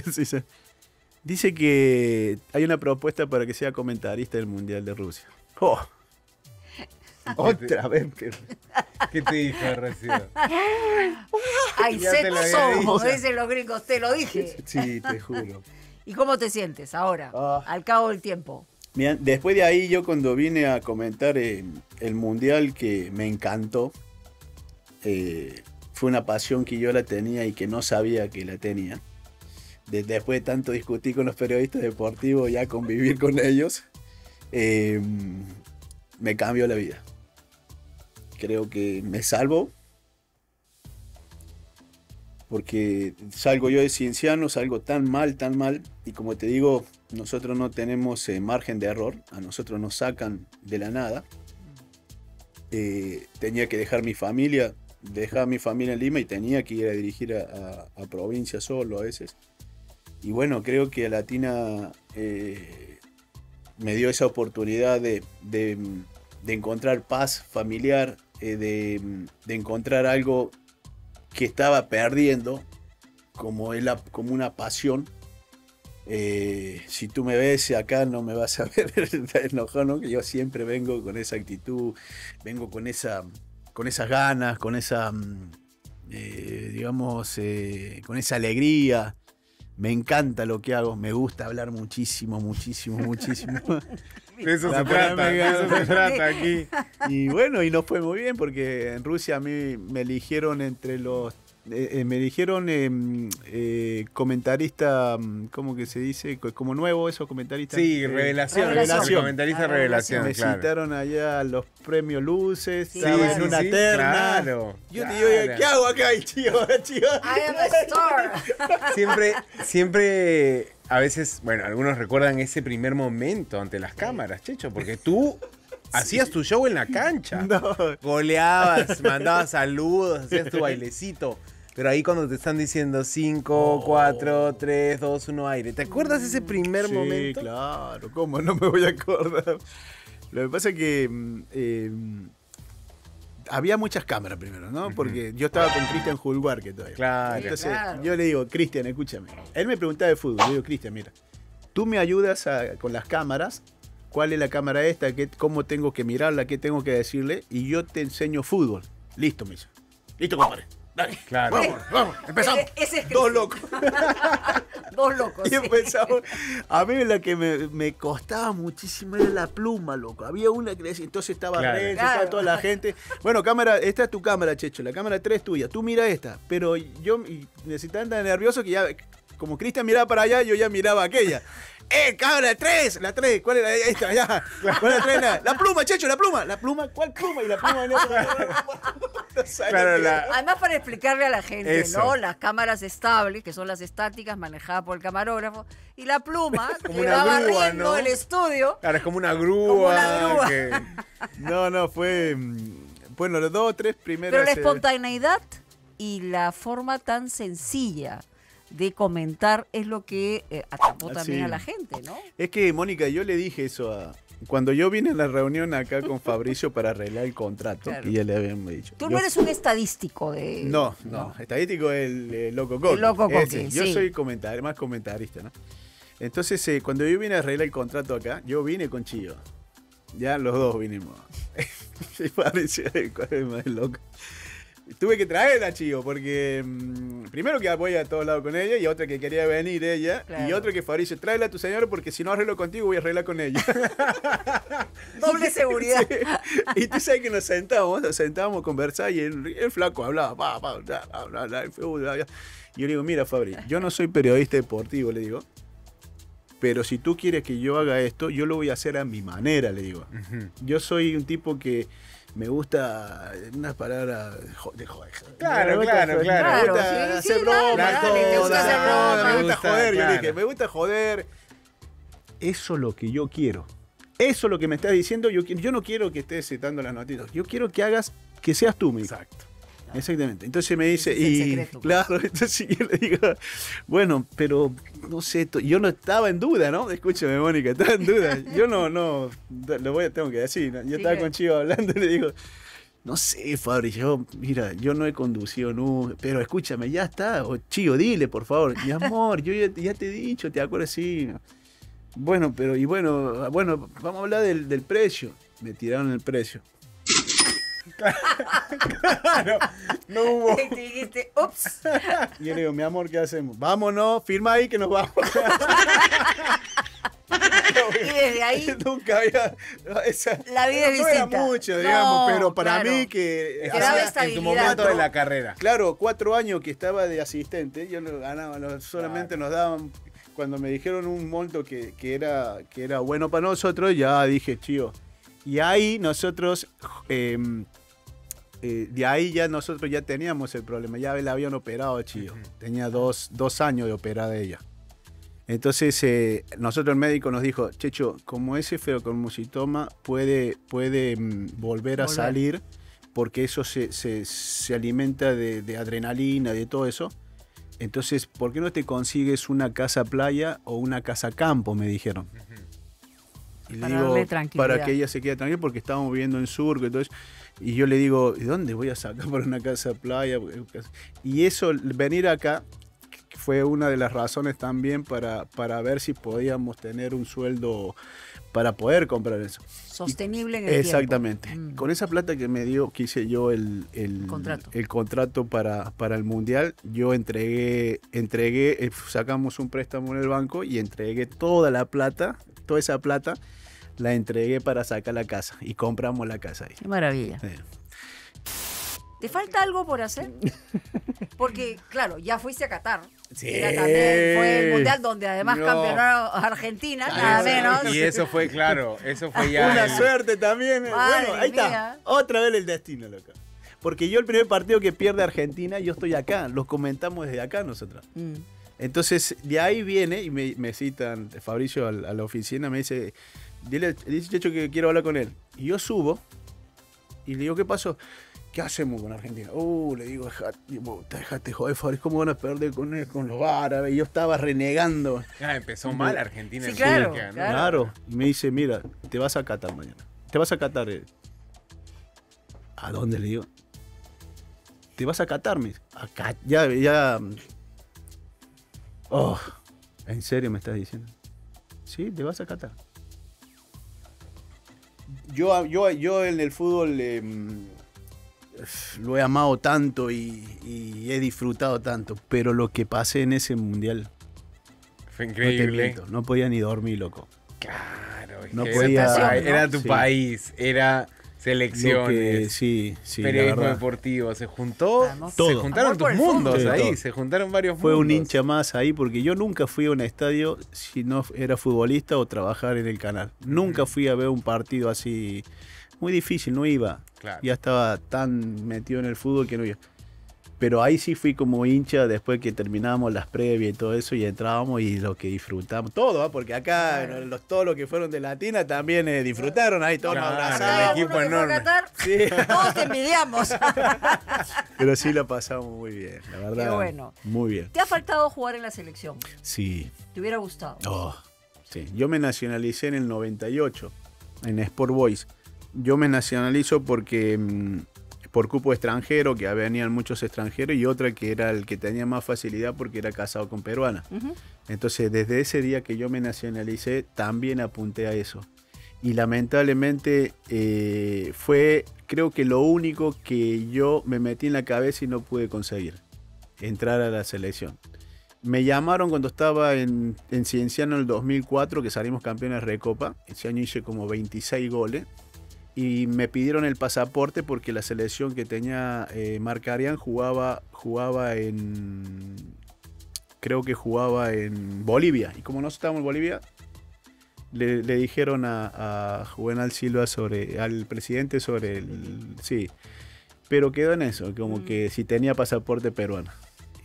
dice que hay una propuesta para que sea comentarista del Mundial de Rusia. ¡Oh! Otra vez. ¿Qué te dijo recién? ¡Ay, como dicen los gringos! Te lo dije. Sí, te juro. ¿Y cómo te sientes ahora, al cabo del tiempo? Bien, después de ahí, yo cuando vine a comentar el Mundial, que me encantó, fue una pasión que yo la tenía y que no sabía que la tenía. Después de tanto discutir con los periodistas deportivos, ya convivir con ellos, me cambió la vida. Creo que me salvo. porque salgo yo de Cienciano, salgo tan mal, y como te digo, nosotros no tenemos margen de error, a nosotros nos sacan de la nada. Tenía que dejar mi familia, dejaba mi familia en Lima y tenía que ir a dirigir a provincia solo a veces. Y bueno, creo que Latina me dio esa oportunidad de encontrar paz familiar, de encontrar algo que estaba perdiendo, como una pasión. Si tú me ves acá no me vas a ver enojado, ¿no? Yo siempre vengo con esa actitud, vengo con esas ganas, con esa, digamos, con esa alegría. Me encanta lo que hago, me gusta hablar muchísimo, muchísimo, muchísimo. De eso se trata aquí. Y bueno, y nos fue muy bien porque en Rusia a mí me eligieron entre los... comentarista, ¿cómo que se dice? Como nuevo, esos comentaristas. Sí, revelación. Comentarista revelación, me claro. Citaron allá los premios Luces, sí, estaba en una terna. Claro, yo te digo, ¿qué hago acá? Tío. I am a star. Siempre, a veces, bueno, algunos recuerdan ese primer momento ante las cámaras, Checho, porque tú... Hacías tu show en la cancha, no. Goleabas, mandabas saludos, hacías tu bailecito. Pero ahí cuando te están diciendo 5, 4, 3, 2, 1, aire. ¿Te acuerdas ese primer momento? Sí, claro, ¿cómo? No me voy a acordar. Lo que pasa es que había muchas cámaras primero, ¿no? Porque yo estaba con Cristian Julguarque todavía. Claro. Entonces yo le digo, Cristian, escúchame. Él me preguntaba de fútbol, le digo, Cristian, mira, tú me ayudas con las cámaras. ¿Cuál es la cámara esta? ¿Cómo tengo que mirarla? ¿Qué tengo que decirle? Y yo te enseño fútbol. Listo, me dice. Listo, compadre. Dale. Claro. Vamos. Empezamos. Es dos locos. Dos locos. Y empezamos. Sí. A mí la que me costaba muchísimo era la pluma, loco. Había una que decía, entonces estaba estaba toda la gente. Bueno, cámara, esta es tu cámara, Checho. La cámara 3 es tuya. Tú mira esta. Pero yo necesitaba andar nervioso que ya, como Cristian miraba para allá, yo ya miraba aquella. Cabra, la 3, ¿cuál era esta? Ya, ¿cuál era la pluma, Checho, la pluma, ¿cuál pluma? Y la pluma, claro, además, para explicarle a la gente, eso, ¿no? Las cámaras estables, que son las estáticas, manejadas por el camarógrafo, y la pluma, como que una va grúa, barriendo, ¿no? El estudio. Claro, es como una grúa. Como una grúa. Que... No, fue, bueno, los dos o tres primeros. Pero la espontaneidad y la forma tan sencilla de comentar es lo que atrapó también a la gente, ¿no? Es que, Mónica, yo le dije eso cuando yo vine a la reunión acá con Fabricio para arreglar el contrato, claro, y ya le habíamos dicho. Tú no eres un estadístico de... No. Estadístico es el Loco Coqui. El Loco Coqui, sí. Yo soy más comentarista, ¿no? Entonces, cuando yo vine a arreglar el contrato acá, yo vine con Chío. Ya los dos vinimos. Y Fabricio es más loco. Tuve que traer a Chío porque primero que voy a todos lados con ella y otra que quería venir ella, claro, y otro que Fabricio, tráela a tu señora porque si no arreglo contigo voy a arreglar con ella. Doble seguridad. Sí. Y tú sabes que nos sentábamos a conversar y el flaco hablaba, y yo le digo, mira, Fabri, yo no soy periodista deportivo, le digo, pero si tú quieres que yo haga esto, yo lo voy a hacer a mi manera, le digo. Yo soy un tipo que... me gusta unas palabras de joder. Claro. Me gusta hacer bromas, me gusta joder. Claro. Yo dije, me gusta joder. Eso es lo que yo quiero. Eso es lo que me estás diciendo. Yo no quiero que estés citando las notitas. Yo quiero que hagas, que seas tú mismo. Exacto. Claro. Exactamente. Entonces me dice, secreto, claro, entonces yo le digo, bueno, pero no sé, yo no estaba en duda, ¿no? Escúchame, Mónica, estaba en duda. Yo no, tengo que decir, ¿no? Yo estaba con Chivo hablando y le digo, no sé, Fabri, yo no he conducido nunca, pero escúchame, ya está, Chivo, dile, por favor, mi amor, yo ya te he dicho, ¿te acuerdas? Sí. Bueno, pero, y bueno, vamos a hablar del precio. Me tiraron el precio. Claro, no hubo. Te dijiste, ups. Y yo le digo, mi amor, ¿qué hacemos? Vámonos, firma ahí que nos vamos. Y desde ahí nunca había la vida es distinta. No era mucho, digamos, pero para mí que en tu momento de la carrera. Claro, 4 años que estaba de asistente, yo no ganaba, solamente nos daban, cuando me dijeron un monto que era bueno para nosotros, ya dije, chido. Y ahí nosotros de ahí ya nosotros ya teníamos el problema, ya la habían operado a Chío, tenía dos años de operada ella. Entonces nosotros el médico nos dijo, Checho, como ese feocromocitoma puede volver a salir, porque eso se alimenta de adrenalina, de todo eso, entonces, ¿por qué no te consigues una casa playa o una casa campo?, me dijeron. Y le digo, para que ella se quede tranquila, porque estábamos viviendo en Surco, entonces, y yo le digo, ¿de dónde voy a sacar para una casa playa? Y eso, venir acá, fue una de las razones también para ver si podíamos tener un sueldo para poder comprar eso. Sostenible en el tiempo. Exactamente. Mm. Con esa plata que me dio, que hice yo el contrato para el Mundial, yo entregué, sacamos un préstamo en el banco y entregué toda esa plata, la entregué para sacar la casa y compramos la casa ahí. Qué maravilla. Sí. ¿Te falta algo por hacer? Porque, claro, ya fuiste a Qatar. Sí. Fue el Mundial donde además campeonó a Argentina, nada menos. Y eso fue, claro, eso fue ya... Una suerte también. Bueno, ahí está. Otra vez el destino, loco. Porque yo el primer partido que pierde Argentina, yo estoy acá. Los comentamos desde acá nosotros. Mm. Entonces, de ahí viene, y me citan Fabricio a la oficina, me dice, dile Checho que quiero hablar con él. Y yo subo, y le digo, ¿qué pasó? ¿Qué hacemos con Argentina? Le digo, dejate joder, Fabriz, ¿cómo van a perder con los árabes? Yo estaba renegando. Empezó mal Argentina. Sí, claro, América, ¿no? Claro. Y me dice, mira, te vas a Qatar mañana. Te vas a Qatar. ¿A dónde? Le digo. Te vas a Qatar, me dice. Ya. Oh, ¿en serio me estás diciendo? Sí, te vas a Qatar. Yo en el fútbol... lo he amado tanto y he disfrutado tanto, pero lo que pasé en ese mundial fue increíble. No podía ni dormir, loco. Claro, no podía, era tu país, era selecciones, periodismo deportivo, se juntó, se juntaron tus mundos ahí, se juntaron varios mundos. Fue un hincha más ahí, porque yo nunca fui a un estadio si no era futbolista o trabajar en el canal. Nunca fui a ver un partido así. Muy difícil, no iba. Claro. Ya estaba tan metido en el fútbol que no iba. Pero ahí sí fui como hincha después que terminábamos las previas y todo eso y entrábamos y lo que disfrutamos. Todo, ¿eh? Porque acá todos los que fueron de Latina también disfrutaron. Ahí todos nos abrazaron. El equipo enorme. Sí. Todos te envidiamos. Pero sí la pasamos muy bien, la verdad. Qué bueno. Muy bien. ¿Te ha faltado jugar en la selección? Sí. ¿Te hubiera gustado? Oh, sí. Yo me nacionalicé en el 98 en Sport Boys. Yo me nacionalizo porque por cupo extranjero, que venían muchos extranjeros, y otra que era el que tenía más facilidad porque era casado con peruana. Entonces, desde ese día que yo me nacionalicé, también apunté a eso. Y lamentablemente fue, creo que lo único que yo me metí en la cabeza y no pude conseguir, entrar a la selección. Me llamaron cuando estaba en Cienciano en el 2004, que salimos campeones de Recopa. Ese año hice como 26 goles. Y me pidieron el pasaporte porque la selección que tenía Marcarián jugaba en... Creo que jugaba en Bolivia. Y como no estábamos en Bolivia, le dijeron a Juvenal Silva, al presidente, sobre el... Sí, pero quedó en eso, como que si tenía pasaporte peruano.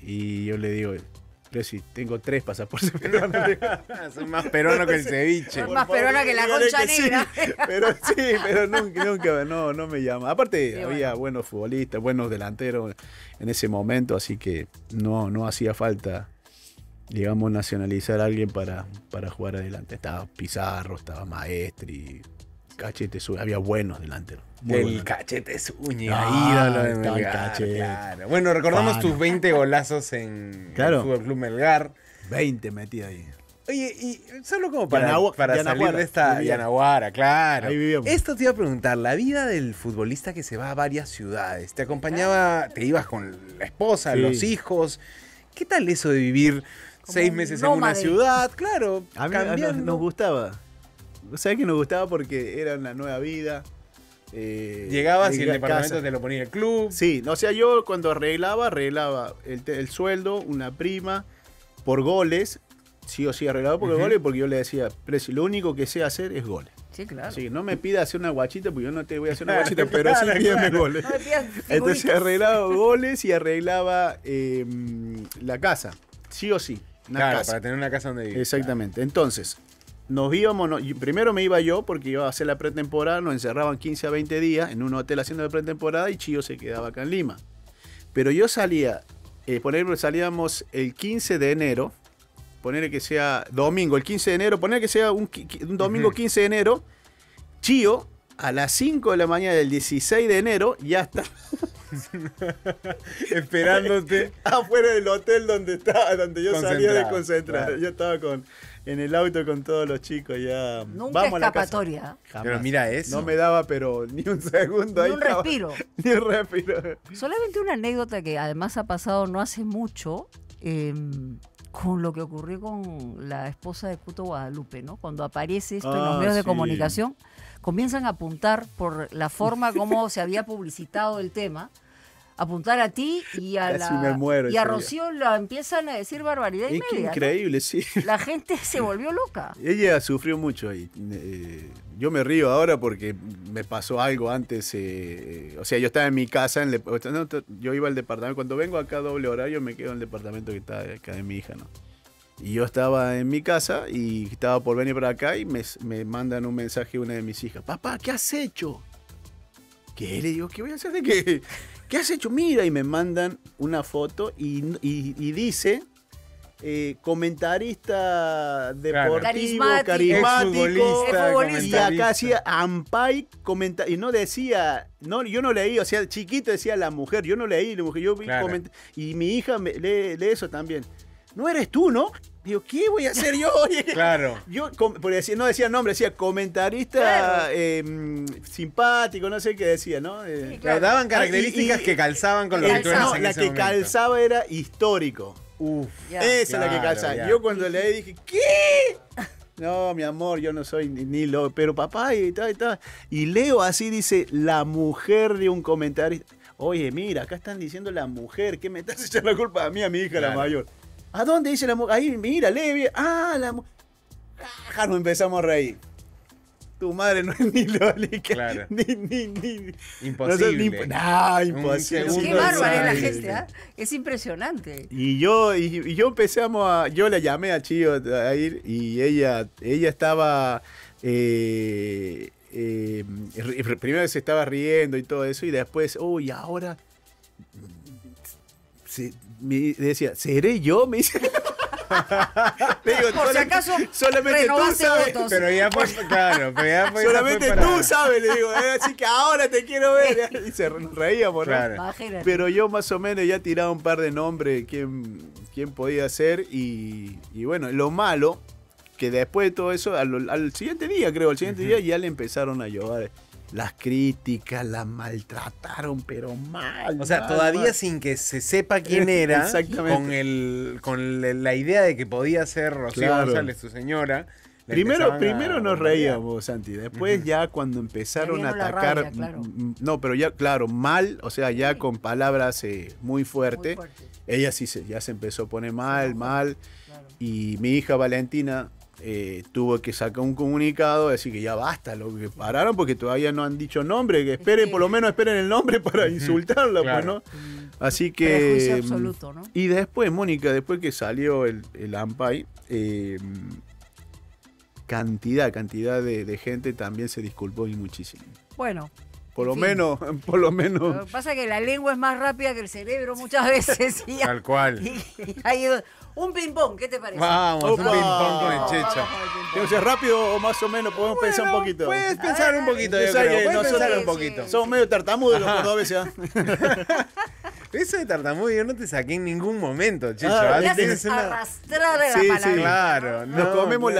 Y yo le digo... Sí, tengo 3 pasaportes peruanos. Soy más peruano que el ceviche. Soy más peruano que la concha negra. Sí, pero nunca no me llama. Aparte, había buenos futbolistas, buenos delanteros en ese momento, así que no hacía falta, digamos, nacionalizar a alguien para jugar adelante. Estaba Pizarro, estaba Maestri, Cachete Zúñiga, había buenos delanteros. El Cachete Zúñiga, ídolo de Melgar. Claro. Bueno, recordamos tus 20 golazos en el Fútbol Club Melgar. 20 metí ahí. Oye, y solo como para salir de esta Yanaguara, claro. Ahí vivíamos. Esto te iba a preguntar, la vida del futbolista que se va a varias ciudades. Te acompañaba, te ibas con la esposa, los hijos. ¿Qué tal eso de vivir como 6 meses en una ciudad? Claro, a mí nos gustaba. ¿Sabes que nos gustaba? Porque era una nueva vida. Llegabas y el departamento te lo ponía el club. Sí, o sea, yo cuando arreglaba el sueldo, una prima, por goles. Sí o sí arreglaba porque goles, porque yo le decía, Presi, lo único que sé hacer es goles. Sí, claro. Sí, no me pidas hacer una guachita porque yo no te voy a hacer una guachita, pero claro, sí pídame goles. No me pidas figuritas. Entonces arreglaba goles y arreglaba la casa, sí o sí. Una casa. Para tener una casa donde vivir. Exactamente. Claro. Entonces, nos íbamos, primero me iba yo porque iba a hacer la pretemporada, nos encerraban 15 a 20 días en un hotel haciendo la pretemporada y Chío se quedaba acá en Lima. Pero yo salía, por ejemplo, salíamos el 15 de enero, poner que sea domingo, el 15 de enero, poner que sea un domingo 15 de enero, Chío a las 5 de la mañana del 16 de enero ya está. Esperándote afuera del hotel donde estaba, donde yo salía de concentrar. Claro. Yo estaba en el auto con todos los chicos ya. Nunca vamos escapatoria. A la casa. Jamás. Pero mira eso. No me daba, pero ni un segundo. Ni ahí un estaba. Respiro. Ni un respiro. Solamente una anécdota que además ha pasado no hace mucho con lo que ocurrió con la esposa de Cuto Guadalupe, ¿no? Cuando aparece esto en los medios de comunicación, comienzan a apuntar por la forma como se había publicitado el tema. Apuntar a ti y a Rocío la empiezan a decir barbaridad y media. Increíble, ¿no? Sí. La gente se volvió loca. Ella sufrió mucho ahí. Yo me río ahora porque me pasó algo antes. O sea, yo estaba en mi casa. Yo iba al departamento. Cuando vengo acá doble horario me quedo en el departamento que está acá de mi hija, ¿no? Y yo estaba en mi casa y estaba por venir para acá y me mandan un mensaje una de mis hijas. Papá, ¿qué has hecho? ¿Qué? Le digo, ¿qué voy a hacer de qué? ¿Qué has hecho? Mira, y me mandan una foto y dice comentarista deportivo, carismático y acá hacía ampay, y no decía, no, yo no leí, o sea, chiquito decía la mujer, yo no leí, la mujer, yo vi y mi hija lee eso también. No eres tú, ¿no? Digo, ¿qué voy a hacer yo? Claro. Yo no decía nombre, decía comentarista simpático, no sé qué decía, ¿no? Sí, claro. Daban características que calzaban con lo que tú eras. No, la que calzaba era histórico. Uf. Yeah. Esa es la que calzaba. Yeah. Yo cuando leí dije, ¿qué? No, mi amor, yo no soy ni lo. Pero papá, y tal, y tal. Y leo así, dice, la mujer de un comentarista. Oye, mira, acá están diciendo la mujer. ¿Qué me estás echando la culpa a mí, a mi hija, la mayor? ¿A dónde dice la mujer? Ahí, mira, lee. Ah, la mujer. Ah, nos empezamos a reír. Tu madre no es ni Loli. Claro. Ni. Imposible. No, imposible. Qué bárbaro es la gente, ¿eh? Es impresionante. Y yo empezamos a. Yo la llamé a Chío a ir y ella estaba. Primero se estaba riendo y todo eso, y después, uy, ahora. Me decía, ¿seré yo? Me dice. Le digo, por si acaso, solamente tú sabes. Votos. Pero ya pues, solamente tú sabes, le digo. Así que ahora te quiero ver. Y se reía por nada. Pero yo más o menos ya tiraba un par de nombres quién podía ser. Y bueno, lo malo, que después de todo eso, al siguiente día, creo, al siguiente día ya le empezaron a llover. Las críticas, las maltrataron, pero mal. O sea, todavía sin que se sepa quién era, con la idea de que podía ser Rocío González, su señora. Primero nos reíamos, Santi. Después ya cuando empezaron a atacar, rabia, claro. No, pero ya, claro, mal, o sea, ya con palabras muy fuertes. Ella sí ya se empezó a poner mal. Claro. Y mi hija Valentina... tuvo que sacar un comunicado, decir que ya basta, lo que pararon porque todavía no han dicho nombre, que esperen, por lo menos esperen el nombre para insultarla, pues, ¿no? Así que... Prejuicio absoluto, ¿no? Y después, Mónica, después que salió el ampay, cantidad de gente también se disculpó y muchísimo. Bueno... Por lo menos. Lo que pasa es que la lengua es más rápida que el cerebro muchas veces. Tal cual. Y hay un ping-pong, ¿qué te parece? Vamos, un ping-pong con el Checho. Entonces, rápido o más o menos, podemos pensar un poquito. Puedes pensar un poquito, yo creo. Nosotros somos medio tartamudos los dos a veces. Eso de tartamudo yo no te saqué en ningún momento, Checho. Haces arrastrar la palabra. Sí, claro. Nos comemos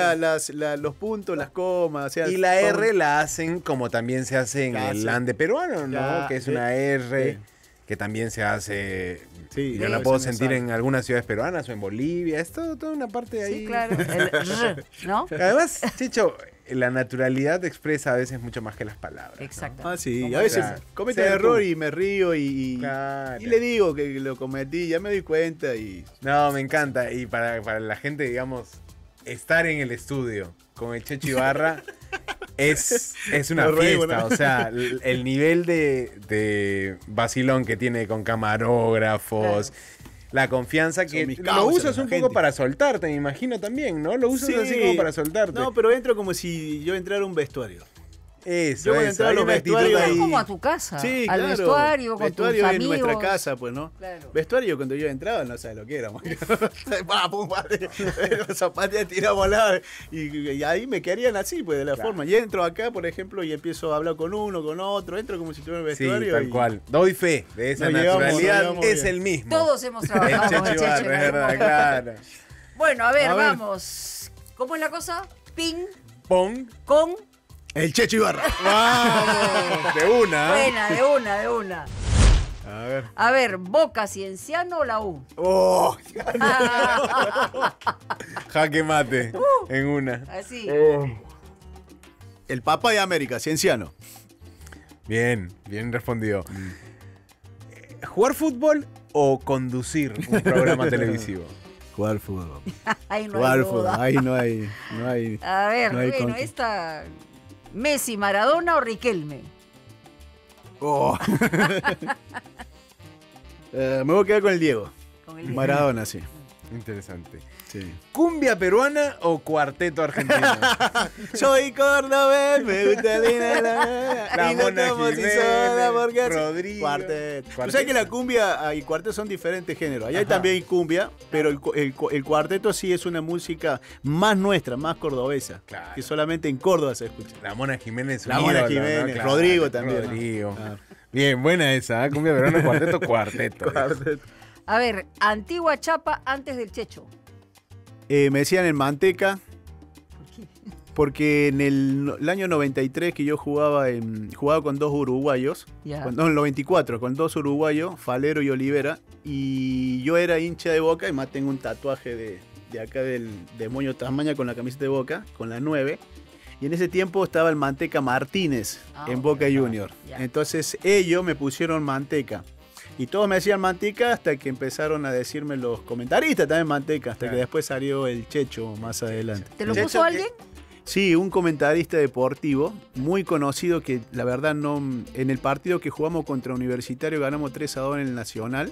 los puntos, las comas. O sea, y la R la hacen como también se hace en el lande peruano, ¿no? Ya, que es una R que también se hace... Sí, yo la puedo sentir en algunas ciudades peruanas o en Bolivia. Es toda una parte de ahí. Sí, claro. ¿No? Además, Checho... La naturalidad expresa a veces mucho más que las palabras. Exacto. ¿No? Ah, sí. A veces cometo error y me río y le digo que lo cometí, ya me doy cuenta. No, me encanta. Y para la gente, digamos, estar en el estudio con el Checho Ibarra Es una fiesta, o sea, el nivel de vacilón que tiene con camarógrafos, la confianza que lo usas un poco para soltarte, me imagino también, ¿no? Lo usas así como para soltarte. No, pero entro como si yo entrara a un vestuario. Eso, yo voy a entrar a los vestuarios. Es como a tu casa, sí, al vestuario, con tus amigos. Vestuario en nuestra casa, pues, ¿no? Claro. Vestuario, cuando yo entraba, no sabes lo que era. Los zapatos ya tiramos la... Y ahí me quedarían así, pues, de la forma. Y entro acá, por ejemplo, y empiezo a hablar con uno, con otro. Entro como si estuviera en el vestuario. Sí, tal cual. Doy fe de esa naturalidad. Es el mismo. Todos hemos trabajado. Checho Ibarra, verdad, claro. Bueno, a ver, vamos. ¿Cómo es la cosa? Ping. Pong. Con... el Checho Ibarra. ¡Vamos! De una. Buena, de una. A ver, ¿Boca, Cienciano o la U? ¡Oh! Jaque mate. En una. Así. El Papa de América, Cienciano. Bien respondido. ¿Jugar fútbol o conducir un programa televisivo? Jugar fútbol. Ahí no hay fútbol. Ahí no hay. A ver, bueno, esta... ¿Messi, Maradona o Riquelme? Oh. Me voy a quedar con el Diego. Maradona, sí. Interesante. Sí. ¿Cumbia peruana o cuarteto argentino? Soy cordobés, me gusta La Mona Jiménez, Rodrigo. Cuarteto. ¿Tú sabes que la cumbia y cuarteto son diferentes géneros? Allá hay también cumbia, pero el cuarteto sí es una música más nuestra, más cordobesa. Claro. Que solamente en Córdoba se escucha. La Mona Jiménez. La Mona Jiménez. Claro, Rodrigo también. Rodrigo. ¿No? Bien, buena esa. Cumbia peruana, cuarteto. A ver, Antigua Chapa antes del Checho. Me decían el Manteca. ¿Por qué? Porque en el año 93 que yo jugaba con dos uruguayos. No, en el 94, con dos uruguayos, Falero y Olivera. Y yo era hincha de Boca, y más tengo un tatuaje de acá del demonio Tasmania con la camiseta de Boca, con la 9. Y en ese tiempo estaba el Manteca Martínez en Boca Junior. Entonces ellos me pusieron Manteca. Y todos me decían Manteca hasta que empezaron a decirme los comentaristas también Manteca, hasta que después salió el Checho más adelante. ¿Te lo puso alguien? Sí, un comentarista deportivo muy conocido que la verdad no... En el partido que jugamos contra Universitario ganamos 3-2 en el Nacional.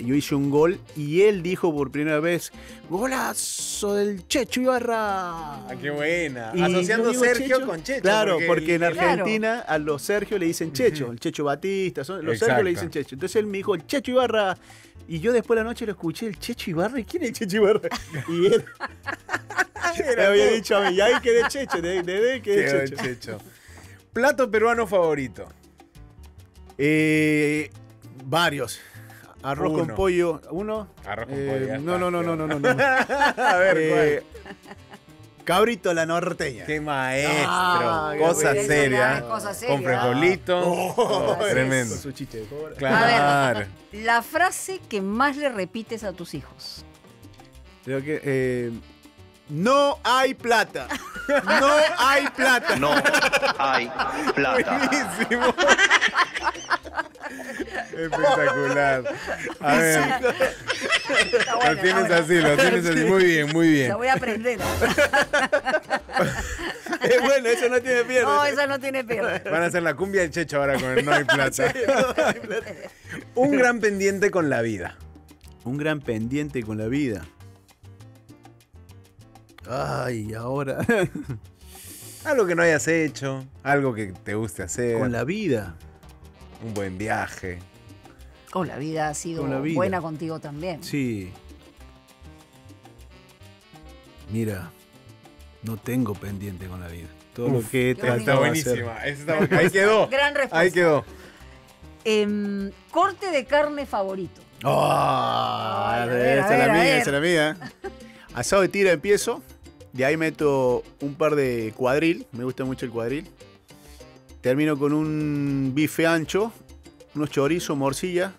Yo hice un gol y él dijo por primera vez, ¡golazo del Checho Ibarra! ¡Ah, qué buena! Y asociando Sergio Checho con Checho. Claro, porque en Argentina a los Sergio le dicen Checho, el Checho Batista, los Sergio le dicen Checho. Entonces él me dijo, ¡el Checho Ibarra! Y yo después de la noche lo escuché, ¿el Checho Ibarra? ¿Y quién es el Checho Ibarra? Y él me había dicho a mí, y ahí quedé Checho, quedé Checho. ¿Plato peruano favorito? Varios. Arroz con pollo. ¿Uno? Arroz con pollo. No. A ver, cabrito a la norteña. ¡Qué maestro! Ah, cosa seria. Con frijolito. Tremendo. Su chiste. Claro. A ver, la frase que más le repites a tus hijos. Creo que... no hay plata. No hay plata. Buenísimo. Espectacular. A ver. Lo tienes así. Muy bien. Lo voy a aprender. Bueno, eso no tiene pierde. No, eso no tiene pierde. Van a hacer la cumbia del Checho ahora con el no hay plata. Un gran pendiente con la vida. Ay, ahora. Algo que no hayas hecho, algo que te guste hacer. Con la vida. Un buen viaje. Con la vida ha sido buena contigo también. Sí. Mira, no tengo pendiente con la vida. Todo lo que he tratado. Está buenísima. Ahí quedó. Gran respuesta. Ahí quedó. Corte de carne favorito. Esa es la mía. Asado de tira empiezo, de ahí meto un par de cuadril, me gusta mucho el cuadril. Termino con un bife ancho, unos chorizos, morcilla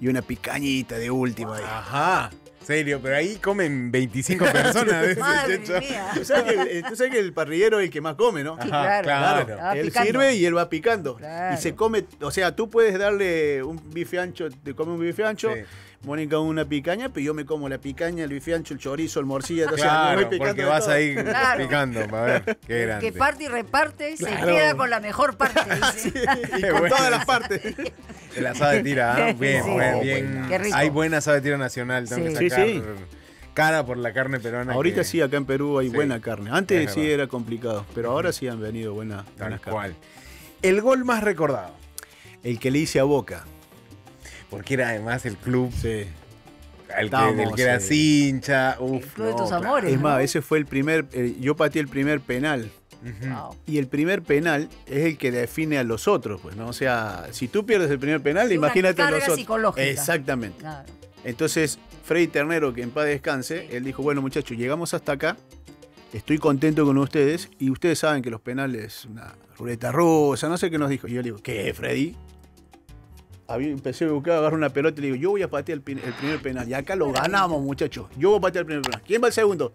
y una picañita de última. Ajá, serio, pero ahí comen 25 personas. Tú sabes que el parrillero es el que más come, ¿no? Ajá, claro. Él sirve y él va picando. Claro. Y se come, o sea, tú puedes darle un bife ancho, te come un bife ancho. Mónica una picaña, pero yo me como la picaña, el bifiancho, el chorizo, el morcilla. Entonces, claro, voy porque vas todo ahí claro, picando. A ver, qué grande. Que parte y reparte, claro, se queda con la mejor parte. Dice. Sí, y con todas las partes. El asado de tira, ¿eh? Bien, sí, bien, bien. Qué rico. Hay buen asado de tira nacional. Tengo sí, que sacar sí, sí, cara por la carne peruana. Ahorita que... sí, acá en Perú hay sí, buena carne. Antes sí era complicado, pero ahora sí han venido buenas carnes. El gol más recordado. El que le hice a Boca. Porque era además el club sí, el que era sí, hincha. Uf, el club de tus amores. Es más, ese fue el primer... yo pateé el primer penal. Wow. Y el primer penal es el que define a los otros, pues, ¿no? O sea, si tú pierdes el primer penal, sí, imagínate a los otros. Psicológica. Exactamente. Claro. Entonces, Freddy Ternero, que en paz descanse, sí, él dijo, bueno, muchachos, llegamos hasta acá, estoy contento con ustedes, y ustedes saben que los penales, una ruleta rusa, no sé qué nos dijo. Y yo le digo, ¿qué, Freddy? Empecé a buscar, agarrar una pelota y le digo, yo voy a patear el primer penal. Y acá lo ganamos, muchachos. Yo voy a patear el primer penal. ¿Quién va al segundo?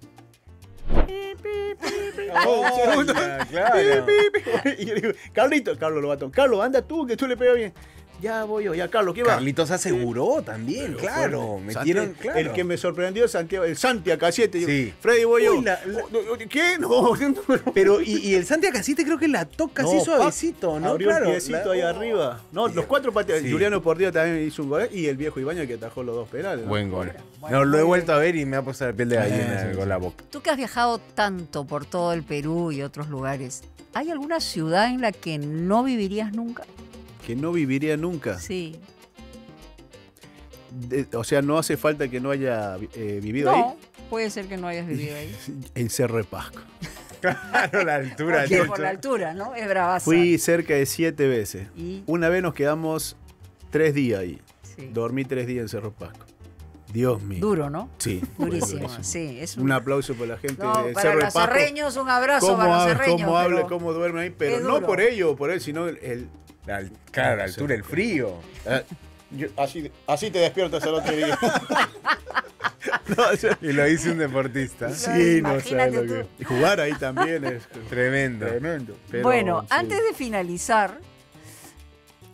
Y yo digo, Carlos Lobatón, Carlos, anda tú, que tú le pegas bien. Ya voy yo, ya Carlos, ¿qué va? Carlitos aseguró también, claro, metieron, claro. El que me sorprendió, Santiago, el Santiago Casiete. Sí. Freddy, voy yo. ¿Qué? No. Pero, y el Santiago Casiete creo que la toca así suavecito, ¿no? Abrió un piecito ahí arriba. No, los cuatro pateados. Juliano Portillo también hizo un gol. Y el viejo Ibañez que atajó los dos penales. Buen gol. No, lo he vuelto a ver y me ha puesto la piel de gallina con la boca. Tú que has viajado tanto por todo el Perú y otros lugares, ¿hay alguna ciudad en la que no vivirías nunca? ¿Que no viviría nunca? Sí. O sea, ¿no hace falta que no haya vivido ahí? No, puede ser que no hayas vivido ahí. En Cerro de Pasco. Claro, la altura. Porque por la altura, ¿no? Es bravazo. Fui cerca de 7 veces. ¿Y? Una vez nos quedamos 3 días ahí. Sí. Dormí 3 días en Cerro de Pasco. Dios mío. Duro, ¿no? Sí. Durísimo. Sí, es un aplauso por la gente. No, para Cerro los cerreños, un abrazo para los cerreños. Cómo habla, cómo duerme ahí. Pero no por ello, por él, sino el... claro, la altura, el frío. Así te despiertas el otro día. Y lo hizo un deportista. Sí, no sé lo que... Y jugar ahí también es tremendo. Tremendo. Pero, bueno, sí, antes de finalizar,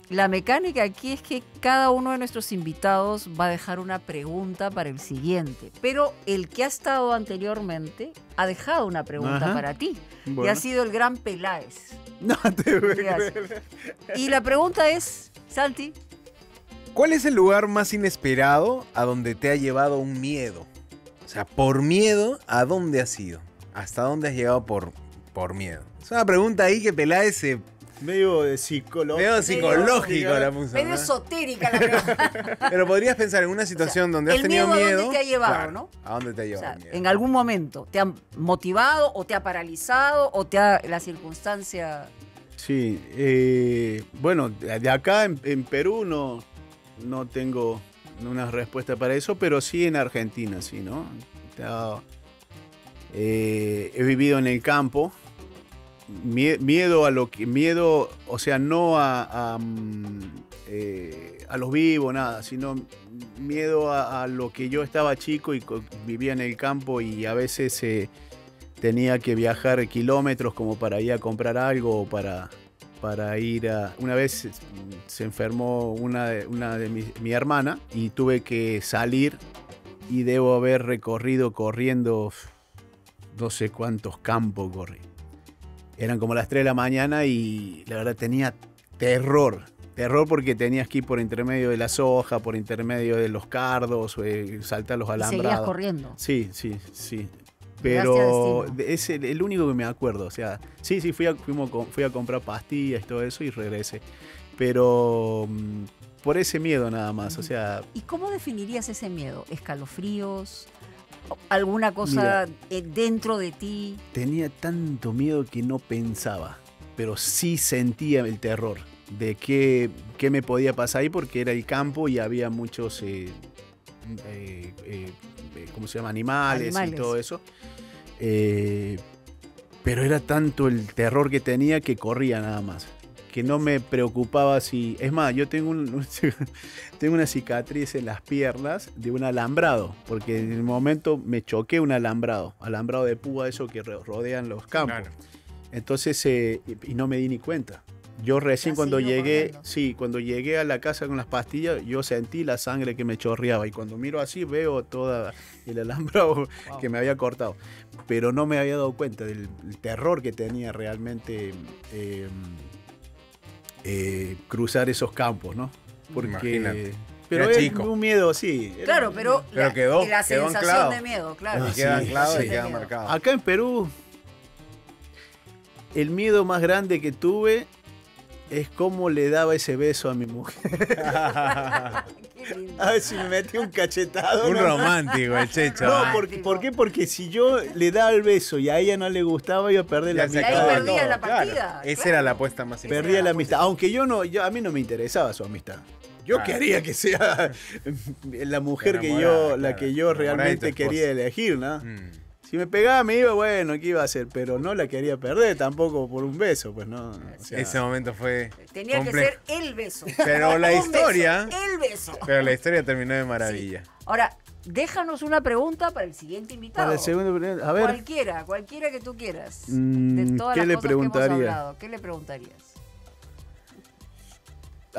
la mecánica aquí es que cada uno de nuestros invitados va a dejar una pregunta para el siguiente. Pero el que ha estado anteriormente ha dejado una pregunta para ti. Bueno. Y ha sido el gran Peláez. No te voy a creer. Y la pregunta es, Santi, ¿cuál es el lugar más inesperado a donde te ha llevado un miedo? O sea, por miedo, ¿a dónde has ido? ¿Hasta dónde has llegado por miedo? Es una pregunta ahí que Peláez se... Medio de psicológico. Medio psicológico la música. Medio esotérica la pregunta. Pero podrías pensar en una situación, o sea, donde has tenido miedo. ¿A dónde te ha llevado, no? ¿A dónde te ha llevado? O sea, en algún momento. ¿Te ha motivado o te ha paralizado o te ha la circunstancia? Sí. Bueno, de acá en Perú no tengo una respuesta para eso, pero sí en Argentina, sí, ¿no? He vivido en el campo. Miedo a lo que... Miedo, o sea, no a los vivos, nada, sino miedo a lo que yo estaba chico y vivía en el campo y a veces tenía que viajar kilómetros como para ir a comprar algo o para ir a... Una vez se enfermó mi hermana y tuve que salir y debo haber recorrido corriendo no sé cuántos campos corrí. Eran como las 3 de la mañana y la verdad tenía terror. Terror porque tenías que ir por intermedio de las hojas, por intermedio de los cardos, saltar los alambrados. ¿Seguías corriendo? Sí, sí, sí. Pero es el único que me acuerdo. O sea, sí, sí, fui a comprar pastillas y todo eso y regresé. Pero por ese miedo nada más, o sea... ¿Y cómo definirías ese miedo? ¿Escalofríos? ¿Alguna cosa dentro de ti? Tenía tanto miedo que no pensaba, pero sí sentía el terror de qué me podía pasar ahí porque era el campo y había muchos, ¿cómo se llama? Animales y todo eso. Pero era tanto el terror que tenía que corría nada más. Que no me preocupaba si... Es más, yo tengo una cicatriz en las piernas de un alambrado, porque en el momento me choqué un alambrado de púa, eso que rodean los campos. Claro. Entonces, y no me di ni cuenta. Yo recién cuando llegué, cuando llegué a la casa con las pastillas, yo sentí la sangre que me chorreaba. Y cuando miro así veo todo el alambrado que me había cortado. Pero no me había dado cuenta del terror que tenía realmente cruzar esos campos, ¿no? Porque, imagínate. Pero era chico. Un miedo, sí. Claro, pero quedó sensación anclado. De miedo, claro. Y queda anclado y queda marcado. Acá en Perú, el miedo más grande que tuve es cómo le daba ese beso a mi mujer. A ver si me metí un cachetado. Un romántico, el Checho. No, ¿por qué? Porque si yo le daba el beso y a ella no le gustaba, iba a perder la amistad. Ahí perdía la partida. Claro. Esa era la apuesta más importante. Perdía la amistad. Aunque a mí no me interesaba su amistad. Yo quería que sea la mujer que yo realmente quería elegir, ¿no? Si me pegaba, me iba, bueno, ¿qué iba a hacer? Pero no la quería perder tampoco por un beso, pues no. O sea, ese momento fue tenía complejo. Que ser el beso. Pero la historia... Beso, el beso. Pero la historia terminó de maravilla. Sí. Ahora, déjanos una pregunta para el siguiente invitado. Para el segundo, a ver. Cualquiera que tú quieras. De todas las cosas que hemos hablado, ¿qué le preguntarías?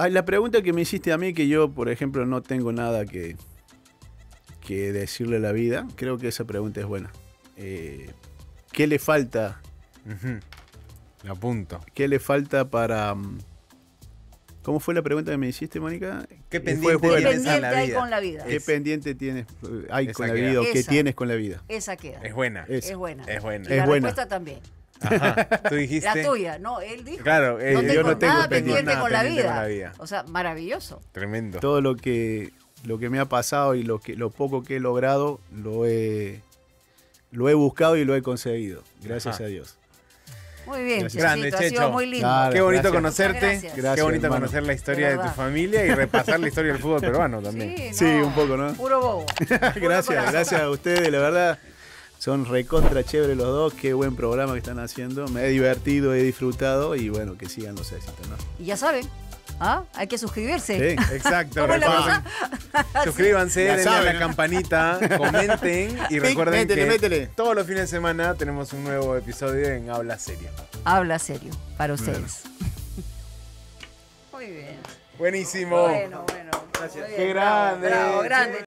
La pregunta que me hiciste a mí, que yo, por ejemplo, no tengo nada que decirle a la vida, creo que esa pregunta es buena. ¿Qué le falta? La punta. ¿Qué le falta para... ¿Cómo fue la pregunta que me hiciste, Mónica? ¿Qué pendiente tienes con la vida? ¿Qué pendiente tienes con la vida? ¿Qué tienes con la vida? Esa queda. Es buena. Es buena. Es buena. Y la respuesta también. Ajá, tú dijiste. La tuya, no, él dijo. Claro, yo no tengo nada pendiente con la vida. O sea, maravilloso. Tremendo. Todo lo que me ha pasado y lo poco que he logrado, lo he buscado y lo he conseguido. Gracias a Dios. Muy bien, grande, Checho. Ha sido muy lindo. Claro, qué bonito conocerte. Gracias. Qué bonito conocer la historia de tu familia y repasar la historia del fútbol peruano también. Sí, un poco, ¿no? Puro bobo. Gracias a ustedes, la verdad. Son recontra chévere los dos, qué buen programa que están haciendo. Me he divertido, he disfrutado y bueno, que sigan los éxitos, ¿no? Y ya saben, hay que suscribirse. Sí, exacto. Suscríbanse, denle a la campanita, comenten y recuerden que todos los fines de semana tenemos un nuevo episodio en Habla Serio. Habla Serio, para ustedes. Muy bien. Buenísimo. Bueno, gracias. Qué grande. Bravo, grande.